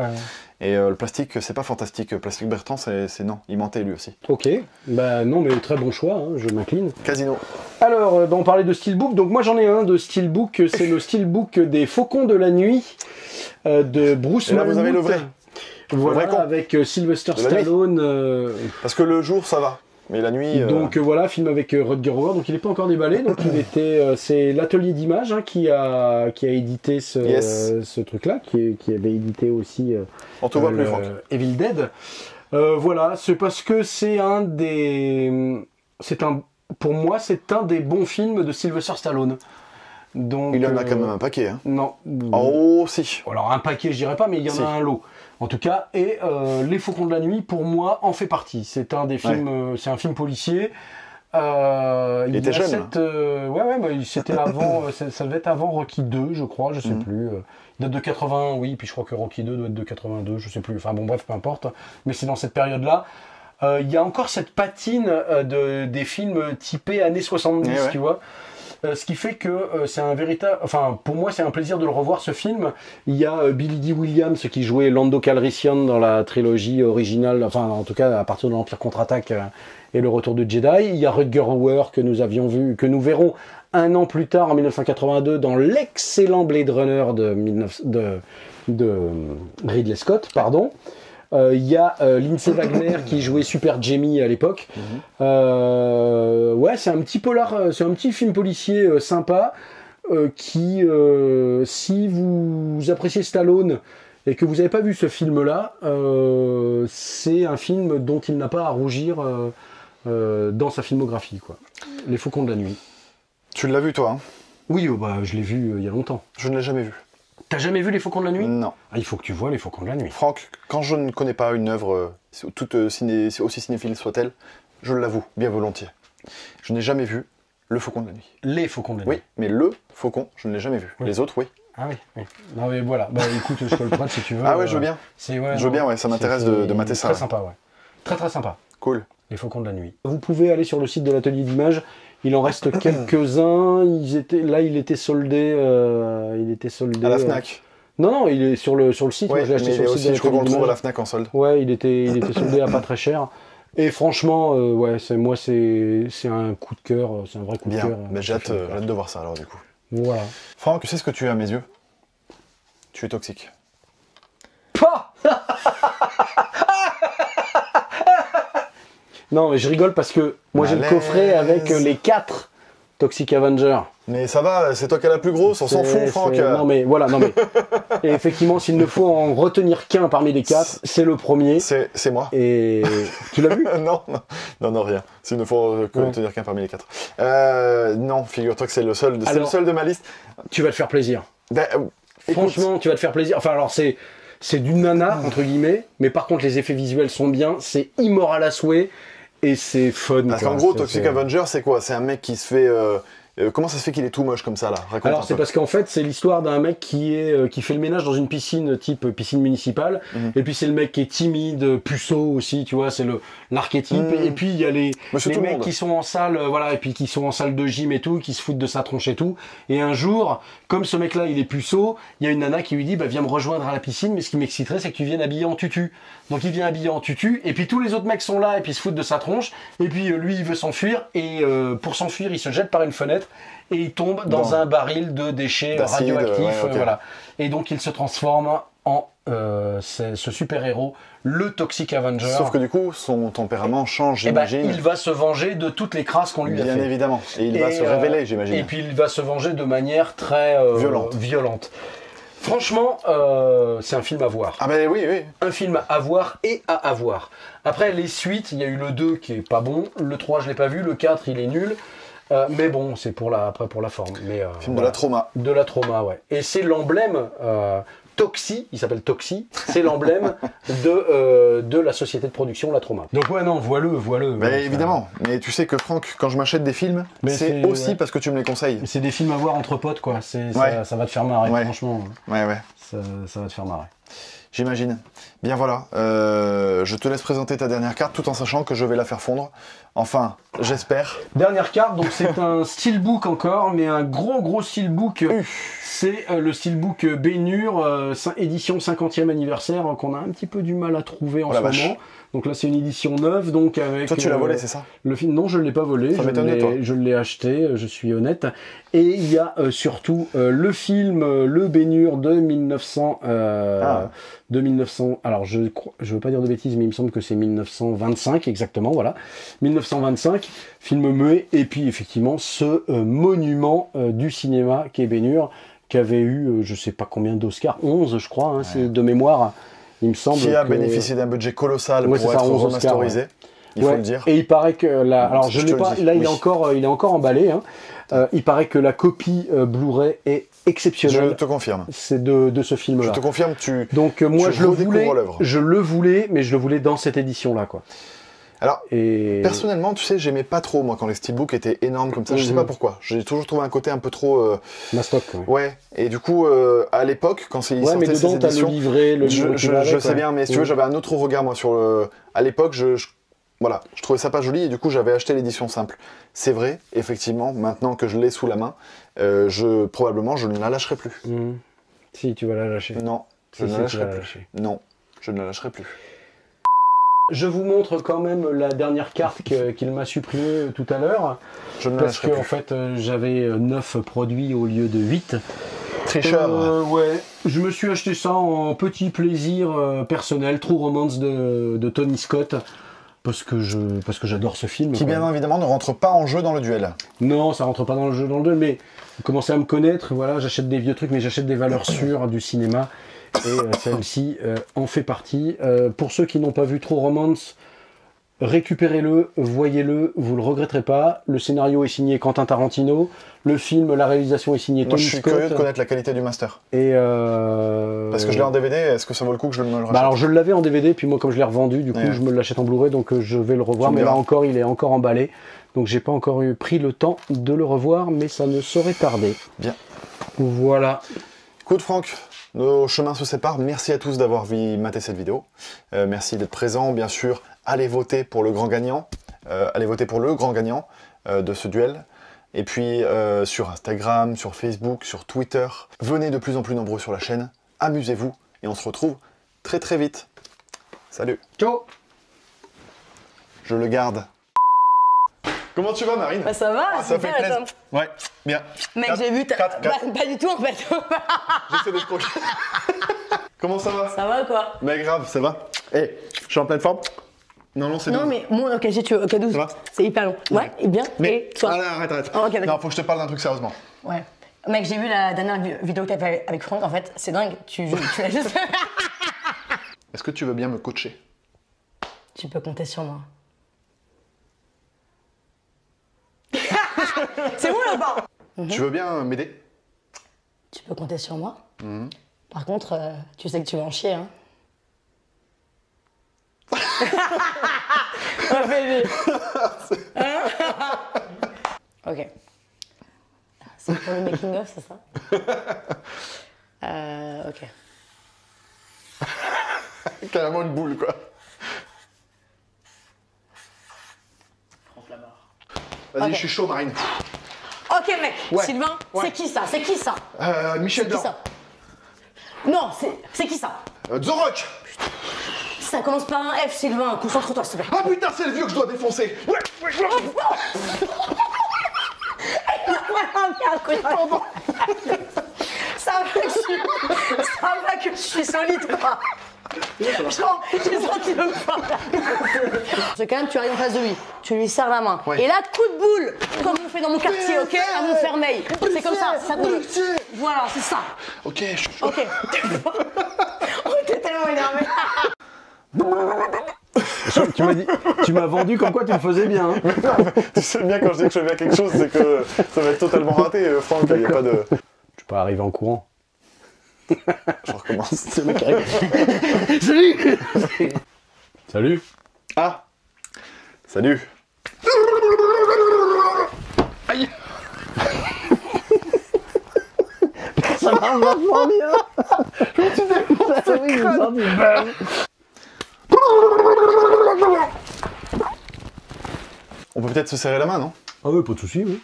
Et euh, le plastique, c'est pas fantastique. Plastique Bertrand, c'est non. Il mentait lui aussi. Ok. Bah non, mais très bon choix. Hein. Je m'incline. Casino. Alors, euh, bah, on parlait de steelbook. Donc moi, j'en ai un de steelbook. C'est le steelbook des Faucons de la Nuit euh, de Bruce Malmouth. Là, vous avez le vrai. Voilà, le vrai avec euh, Sylvester Stallone. Euh... Parce que le jour, ça va. Mais la nuit... Euh... Donc euh, voilà, film avec euh, Rutger Hauer, donc il n'est pas encore déballé, donc il était... Euh, c'est l'Atelier Images hein, qui, a, qui a édité ce, yes. euh, ce truc-là, qui, qui avait édité aussi... Euh, On te voit euh, plus, Franck. Evil Dead. Euh, voilà, c'est parce que c'est un des... C'est un... Pour moi, c'est un des bons films de Sylvester Stallone. Donc, il en a euh, quand même un paquet. Hein. Non. Oh, si. Alors un paquet, je dirais pas, mais il y en si. a un lot. En tout cas, et euh, Les Faucons de la Nuit, pour moi, en fait partie. C'est un des films, ouais. euh, c'est un film policier. Euh, il, il était jeune. Cette, euh, ouais, ouais, bah, c'était avant, euh, ça devait être avant Rocky deux, je crois, je sais mm. plus. Euh, il date de quatre-vingt-un, oui, puis je crois que Rocky deux doit être de quatre-vingt-deux, je sais plus. Enfin bon, bref, peu importe. Mais c'est dans cette période-là. Euh, il y a encore cette patine euh, de, des films typés années soixante-dix, ouais. tu vois. Euh, ce qui fait que euh, c'est un véritable... Enfin, pour moi, c'est un plaisir de le revoir, ce film. Il y a euh, Billy Dee Williams qui jouait Lando Calrissian dans la trilogie originale, enfin, en tout cas, à partir de l'Empire Contre-Attaque euh, et le Retour de Jedi. Il y a Rutger Hauer que nous avions vu, que nous verrons un an plus tard, en mille neuf cent quatre-vingt-deux, dans l'excellent Blade Runner de, de, de Ridley Scott, pardon. Il euh, y a euh, Lindsay Wagner qui jouait Super Jamie à l'époque. Mm-hmm. euh, ouais, c'est un petit polar, c'est un petit film policier euh, sympa euh, qui, euh, si vous appréciez Stallone et que vous n'avez pas vu ce film-là, euh, c'est un film dont il n'a pas à rougir euh, euh, dans sa filmographie, quoi. Les Faucons de la Nuit. Tu l'as vu, toi hein? Oui, oh, bah, je l'ai vu euh, il y a longtemps. Je ne l'ai jamais vu. T'as jamais vu Les Faucons de la Nuit? Non. Ah, il faut que tu vois Les Faucons de la Nuit. Franck, quand je ne connais pas une œuvre, toute ciné, aussi cinéphile soit-elle, je l'avoue, bien volontiers. Je n'ai jamais vu Le Faucon de la Nuit. Les Faucons de la Nuit. Oui, mais le Faucon, je ne l'ai jamais vu. Oui. Les autres, oui. Ah oui, oui. Non mais voilà, bah écoute, je te le prête si tu veux. Ah ouais, euh, je veux bien. Ouais, je veux bien, ouais, ça m'intéresse de, de mater ça. Très sympa, ouais. Très très sympa. Cool. Les Faucons de la Nuit. Vous pouvez aller sur le site de l'Atelier d'Images. Il en reste quelques-uns. Ils étaient, là, il était soldé. Euh, il était soldé. À la Fnac. Euh, Non, non, il est sur le, sur le site. Ouais, moi, je l'ai acheté sur le site. Je crois qu'on le trouve à la Fnac en solde. Ouais, il était, il était soldé à pas très cher. Et franchement, euh, ouais, moi, c'est un coup de cœur. C'est un vrai coup Bien. de cœur. Bien, j'ai hâte de voir ça, alors, du coup. Voilà. Franck, tu sais ce que tu es à mes yeux? Tu es toxique. Pas Non, mais je rigole parce que moi, j'ai le coffret avec les quatre Toxic Avenger. Mais ça va, c'est toi qui as la plus grosse, on s'en fout, Franck. Non mais voilà, non mais. Et effectivement, s'il ne faut en retenir qu'un parmi les quatre, c'est le premier. C'est moi. Et tu l'as vu? Non, non, non, rien. S'il ne faut que ouais. retenir qu'un parmi les quatre. Euh, non, figure-toi que c'est le seul, de... alors, le seul de ma liste. Tu vas te faire plaisir. Bah, euh, franchement, écoute... tu vas te faire plaisir. Enfin, alors c'est c'est du nana entre guillemets, mais par contre, les effets visuels sont bien. C'est immoral à souhait. Et c'est fun. Parce qu'en gros, Toxic Avenger, c'est quoi? C'est un mec qui se fait... Euh, euh, comment ça se fait qu'il est tout moche comme ça, là? Raconte. Alors, c'est parce qu'en fait, c'est l'histoire d'un mec qui, est, euh, qui fait le ménage dans une piscine, type piscine municipale. Mm-hmm. Et puis, c'est le mec qui est timide, puceau aussi, tu vois, c'est l'archétype. Mm-hmm. Et puis, il y a les, les mecs monde. qui sont en salle, euh, voilà, et puis qui sont en salle de gym et tout, qui se foutent de sa tronche et tout. Et un jour, comme ce mec-là, il est puceau, il y a une nana qui lui dit, bah, viens me rejoindre à la piscine, mais ce qui m'exciterait, c'est que tu viennes habillé en tutu. Donc il vient habillé en tutu, et puis tous les autres mecs sont là, et puis ils se foutent de sa tronche, et puis euh, lui il veut s'enfuir, et euh, pour s'enfuir il se jette par une fenêtre, et il tombe dans bon. un baril de déchets radioactifs, ouais, okay. euh, voilà. Et donc il se transforme en euh, ce super-héros, le Toxic Avenger. Sauf que du coup, son tempérament change, j'imagine. Ben, il va se venger de toutes les crasses qu'on lui Bien a fait. Bien évidemment, et il et, va se euh, révéler, j'imagine. Et puis il va se venger de manière très euh, violente. violente. Franchement, euh, c'est un film à voir. Ah ben oui, oui. Un film à voir et à avoir. Après, les suites, il y a eu le deux qui est pas bon, le trois, je l'ai pas vu, le quatre, il est nul. Euh, mais bon, c'est pour la, après pour la forme. Mais, euh, film voilà. de la trauma. De la trauma, ouais. Et c'est l'emblème, euh, Toxi, il s'appelle Toxi, c'est l'emblème de, euh, de la société de production La Trauma. Donc ouais, non, vois-le, vois-le. Mais ouais, évidemment, euh... mais tu sais que Franck, quand je m'achète des films, c'est aussi ouais. parce que tu me les conseilles. C'est des films à voir entre potes, quoi. Ouais. Ça, ça va te faire marrer, ouais. franchement. Ouais, ouais. Ça, ça va te faire marrer. J'imagine. Bien voilà, euh, je te laisse présenter ta dernière carte tout en sachant que je vais la faire fondre. Enfin, j'espère. Dernière carte, donc c'est un steelbook encore, mais un gros gros steelbook. C'est euh, le steelbook Ben-Hur, euh, édition cinquantième anniversaire euh, qu'on a un petit peu du mal à trouver en oh, ce moment. Vache. Donc là c'est une édition neuve, donc avec... Toi tu l'as euh, volé, c'est ça le film... Non, je ne l'ai pas volé, ça m'étonne, toi. Je l'ai acheté, je suis honnête. Et il y a euh, surtout euh, le film, euh, le Ben-Hur de mille neuf cents... Euh, ah. de mille neuf cents, alors je je veux pas dire de bêtises, mais il me semble que c'est mille neuf cent vingt-cinq exactement, voilà, mille neuf cent vingt-cinq, film muet, et puis effectivement ce euh, monument euh, du cinéma qui est Ben-Hur, qui avait eu euh, je sais pas combien d'Oscars, onze je crois, hein, ouais. c'est de mémoire, il me semble, qui a que... bénéficié d'un budget colossal ouais, pour être remasterisé, ouais. il ouais. faut le dire. Et il paraît que la, alors je, je l'ai pas, là oui. il est encore, il est encore emballé, hein. Euh, il paraît que la copie euh, Blu-ray est exceptionnelle. Je te confirme. C'est de, de ce film-là. Je te confirme. Tu. Donc euh, moi je le voulais. Je le voulais, mais je le voulais dans cette édition-là, quoi. Alors, et... personnellement, tu sais, j'aimais pas trop, moi, quand les steelbooks étaient énormes comme ça. Mm-hmm. Je sais pas pourquoi. J'ai toujours trouvé un côté un peu trop... Euh... Mastoc, ouais. ouais. Et du coup, euh, à l'époque, quand c'est ouais, sortait ces éditions... le livret, le livret Je, je, avec, je sais ouais. bien, mais si oui. tu veux, j'avais un autre regard, moi, sur le... À l'époque, je... je... Voilà, je trouvais ça pas joli et du coup j'avais acheté l'édition simple. C'est vrai, effectivement, maintenant que je l'ai sous la main, euh, je, probablement je ne la lâcherai plus. Mmh. Si, tu vas la lâcher. Non, si, je ne si, la lâcherai plus. La lâcher. Non, je ne la lâcherai plus. Je vous montre quand même la dernière carte qu'il m'a supprimée tout à l'heure. Je ne la lâcherai plus. Parce qu'en fait, euh, j'avais neuf produits au lieu de huit. Tricheur. Euh, ouais, je me suis acheté ça en petit plaisir euh, personnel, True Romance de, de Tony Scott. Parce que je, parce que j'adore ce film. Qui bien ouais. évidemment ne rentre pas en jeu dans le duel. Non, ça rentre pas dans le jeu dans le duel, mais vous commencez à me connaître, voilà, j'achète des vieux trucs, mais j'achète des valeurs sûres du cinéma, et euh, celle-ci euh, en fait partie. Euh, pour ceux qui n'ont pas vu True Romance, récupérez-le, voyez-le, vous ne le regretterez pas. Le scénario est signé Quentin Tarantino, le film, la réalisation est signée Moi, Tony Scott. Je suis Scott. curieux de connaître la qualité du master. Et euh... Parce que je l'ai en D V D, est-ce que ça vaut le coup que je me le rachète? Bah alors je l'avais en D V D, puis moi comme je l'ai revendu, du coup ouais. je me l'achète en Blu-ray, donc je vais le revoir, mais là encore il est encore emballé, donc j'ai pas encore eu pris le temps de le revoir, mais ça ne saurait tarder. Bien. Voilà. Coup de Franck. Nos chemins se séparent. Merci à tous d'avoir maté cette vidéo. Euh, merci d'être présents. Bien sûr, allez voter pour le grand gagnant. Euh, allez voter pour le grand gagnant euh, de ce duel. Et puis, euh, sur Instagram, sur Facebook, sur Twitter. Venez de plus en plus nombreux sur la chaîne. amusez-vous et on se retrouve très très vite. Salut. Ciao. Je le garde. Comment tu vas, Marine? Bah ça va, ah, ça fait plaisir. Ouais, bien. Mec, j'ai vu ta... quatre, quatre. Bah, pas du tout en fait. J'essaie de croquer. Comment ça va? Ça va quoi? Mais grave, ça va. Eh, hey, je suis en pleine forme. Non, non, c'est non, douze. Mais moi, ok, j'ai tué, ok, douze. Ça va? C'est hyper long. Ouais, ouais. Et bien, mais... et toi? Ah, là, arrête, arrête. Oh, okay, non, faut que je te parle d'un truc sérieusement. Ouais. Mec, j'ai vu la dernière vidéo que t'as fait avec Franck, en fait, c'est dingue. Tu, tu l'as juste. Est-ce que tu veux bien me coacher? Tu peux compter sur moi. C'est bon là-bas. Mm-hmm. Tu veux bien m'aider? Tu peux compter sur moi. Mm-hmm. Par contre, euh, tu sais que tu vas en chier, hein. Oh, baby. Ok. C'est pour le making-of, c'est ça? euh, ok. Carrément une boule, quoi. Vas-y, okay. Je suis chaud, Marine. Ok, mec. Ouais. Sylvain, ouais. C'est qui ça? C'est qui ça? Euh, Michel Blanc. Non, c'est qui ça? euh, The Rock. Putain. Ça commence par un F, Sylvain. Concentre-toi, s'il te plaît. Ah putain, c'est le vieux que je dois défoncer. Ouais, ouais, ouais. Ça va que je suis... Ça va que je suis solide, quoi. Genre, j'ai senti le fort. C'est quand même, tu arrives en face de lui, tu lui serres la main. Ouais. Et là, coup de boule, comme on fait dans mon quartier, ok? À Montfermeil. C'est comme ça, ça bouge. Voilà, c'est ça. Ok, je suis chaud. Ok. Oh, t'es tellement énervé. Tu m'as vendu comme quoi tu le faisais bien. Hein. Non, tu sais bien, quand je dis que je fais bien quelque chose, c'est que ça va être totalement raté, Franck. Il n'y a pas de. Tu peux arriver en courant. Je recommence. C'est le mec qui arrive. Salut. Salut. Ah. Salut. Aïe. Ça marche vachement bien. Je me suis défoncé. On peut peut-être se serrer la main, non? Ah oui, pas de soucis, oui.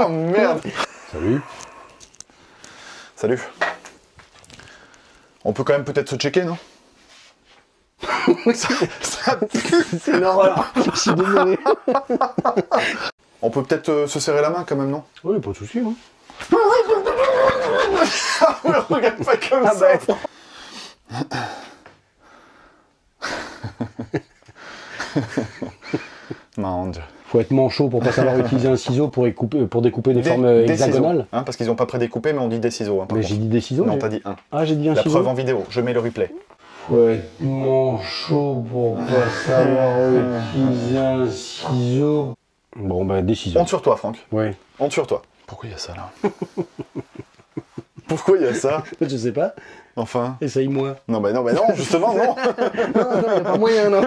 Oh merde. Salut. Salut. On peut quand même peut-être se checker, non? ça, ça pue. C'est normal. Je suis désolé. On peut peut-être euh, se serrer la main quand même, non? Oui, pas de soucis, hein. On le regarde pas comme ah ça. Bah. Man. Faut être manchot pour pas savoir utiliser un ciseau pour, couper, pour découper des, des formes des hexagonales. Ciseaux, hein, parce qu'ils n'ont pas prédécoupé, mais on dit des ciseaux. Hein, mais j'ai dit des ciseaux. Non, t'as dit un. Ah, j'ai dit un ciseau. La preuve en vidéo. Je mets le replay. Faut être manchot pour pas savoir utiliser un ciseau. Bon, bah, des ciseaux. Honte sur toi, Franck. Ouais. Honte sur toi. Pourquoi il y a ça là? Pourquoi il y a ça? Je sais pas. Enfin. Essaye-moi. Non, bah non, bah non, justement, non. Non, non, il n'y a pas moyen, non.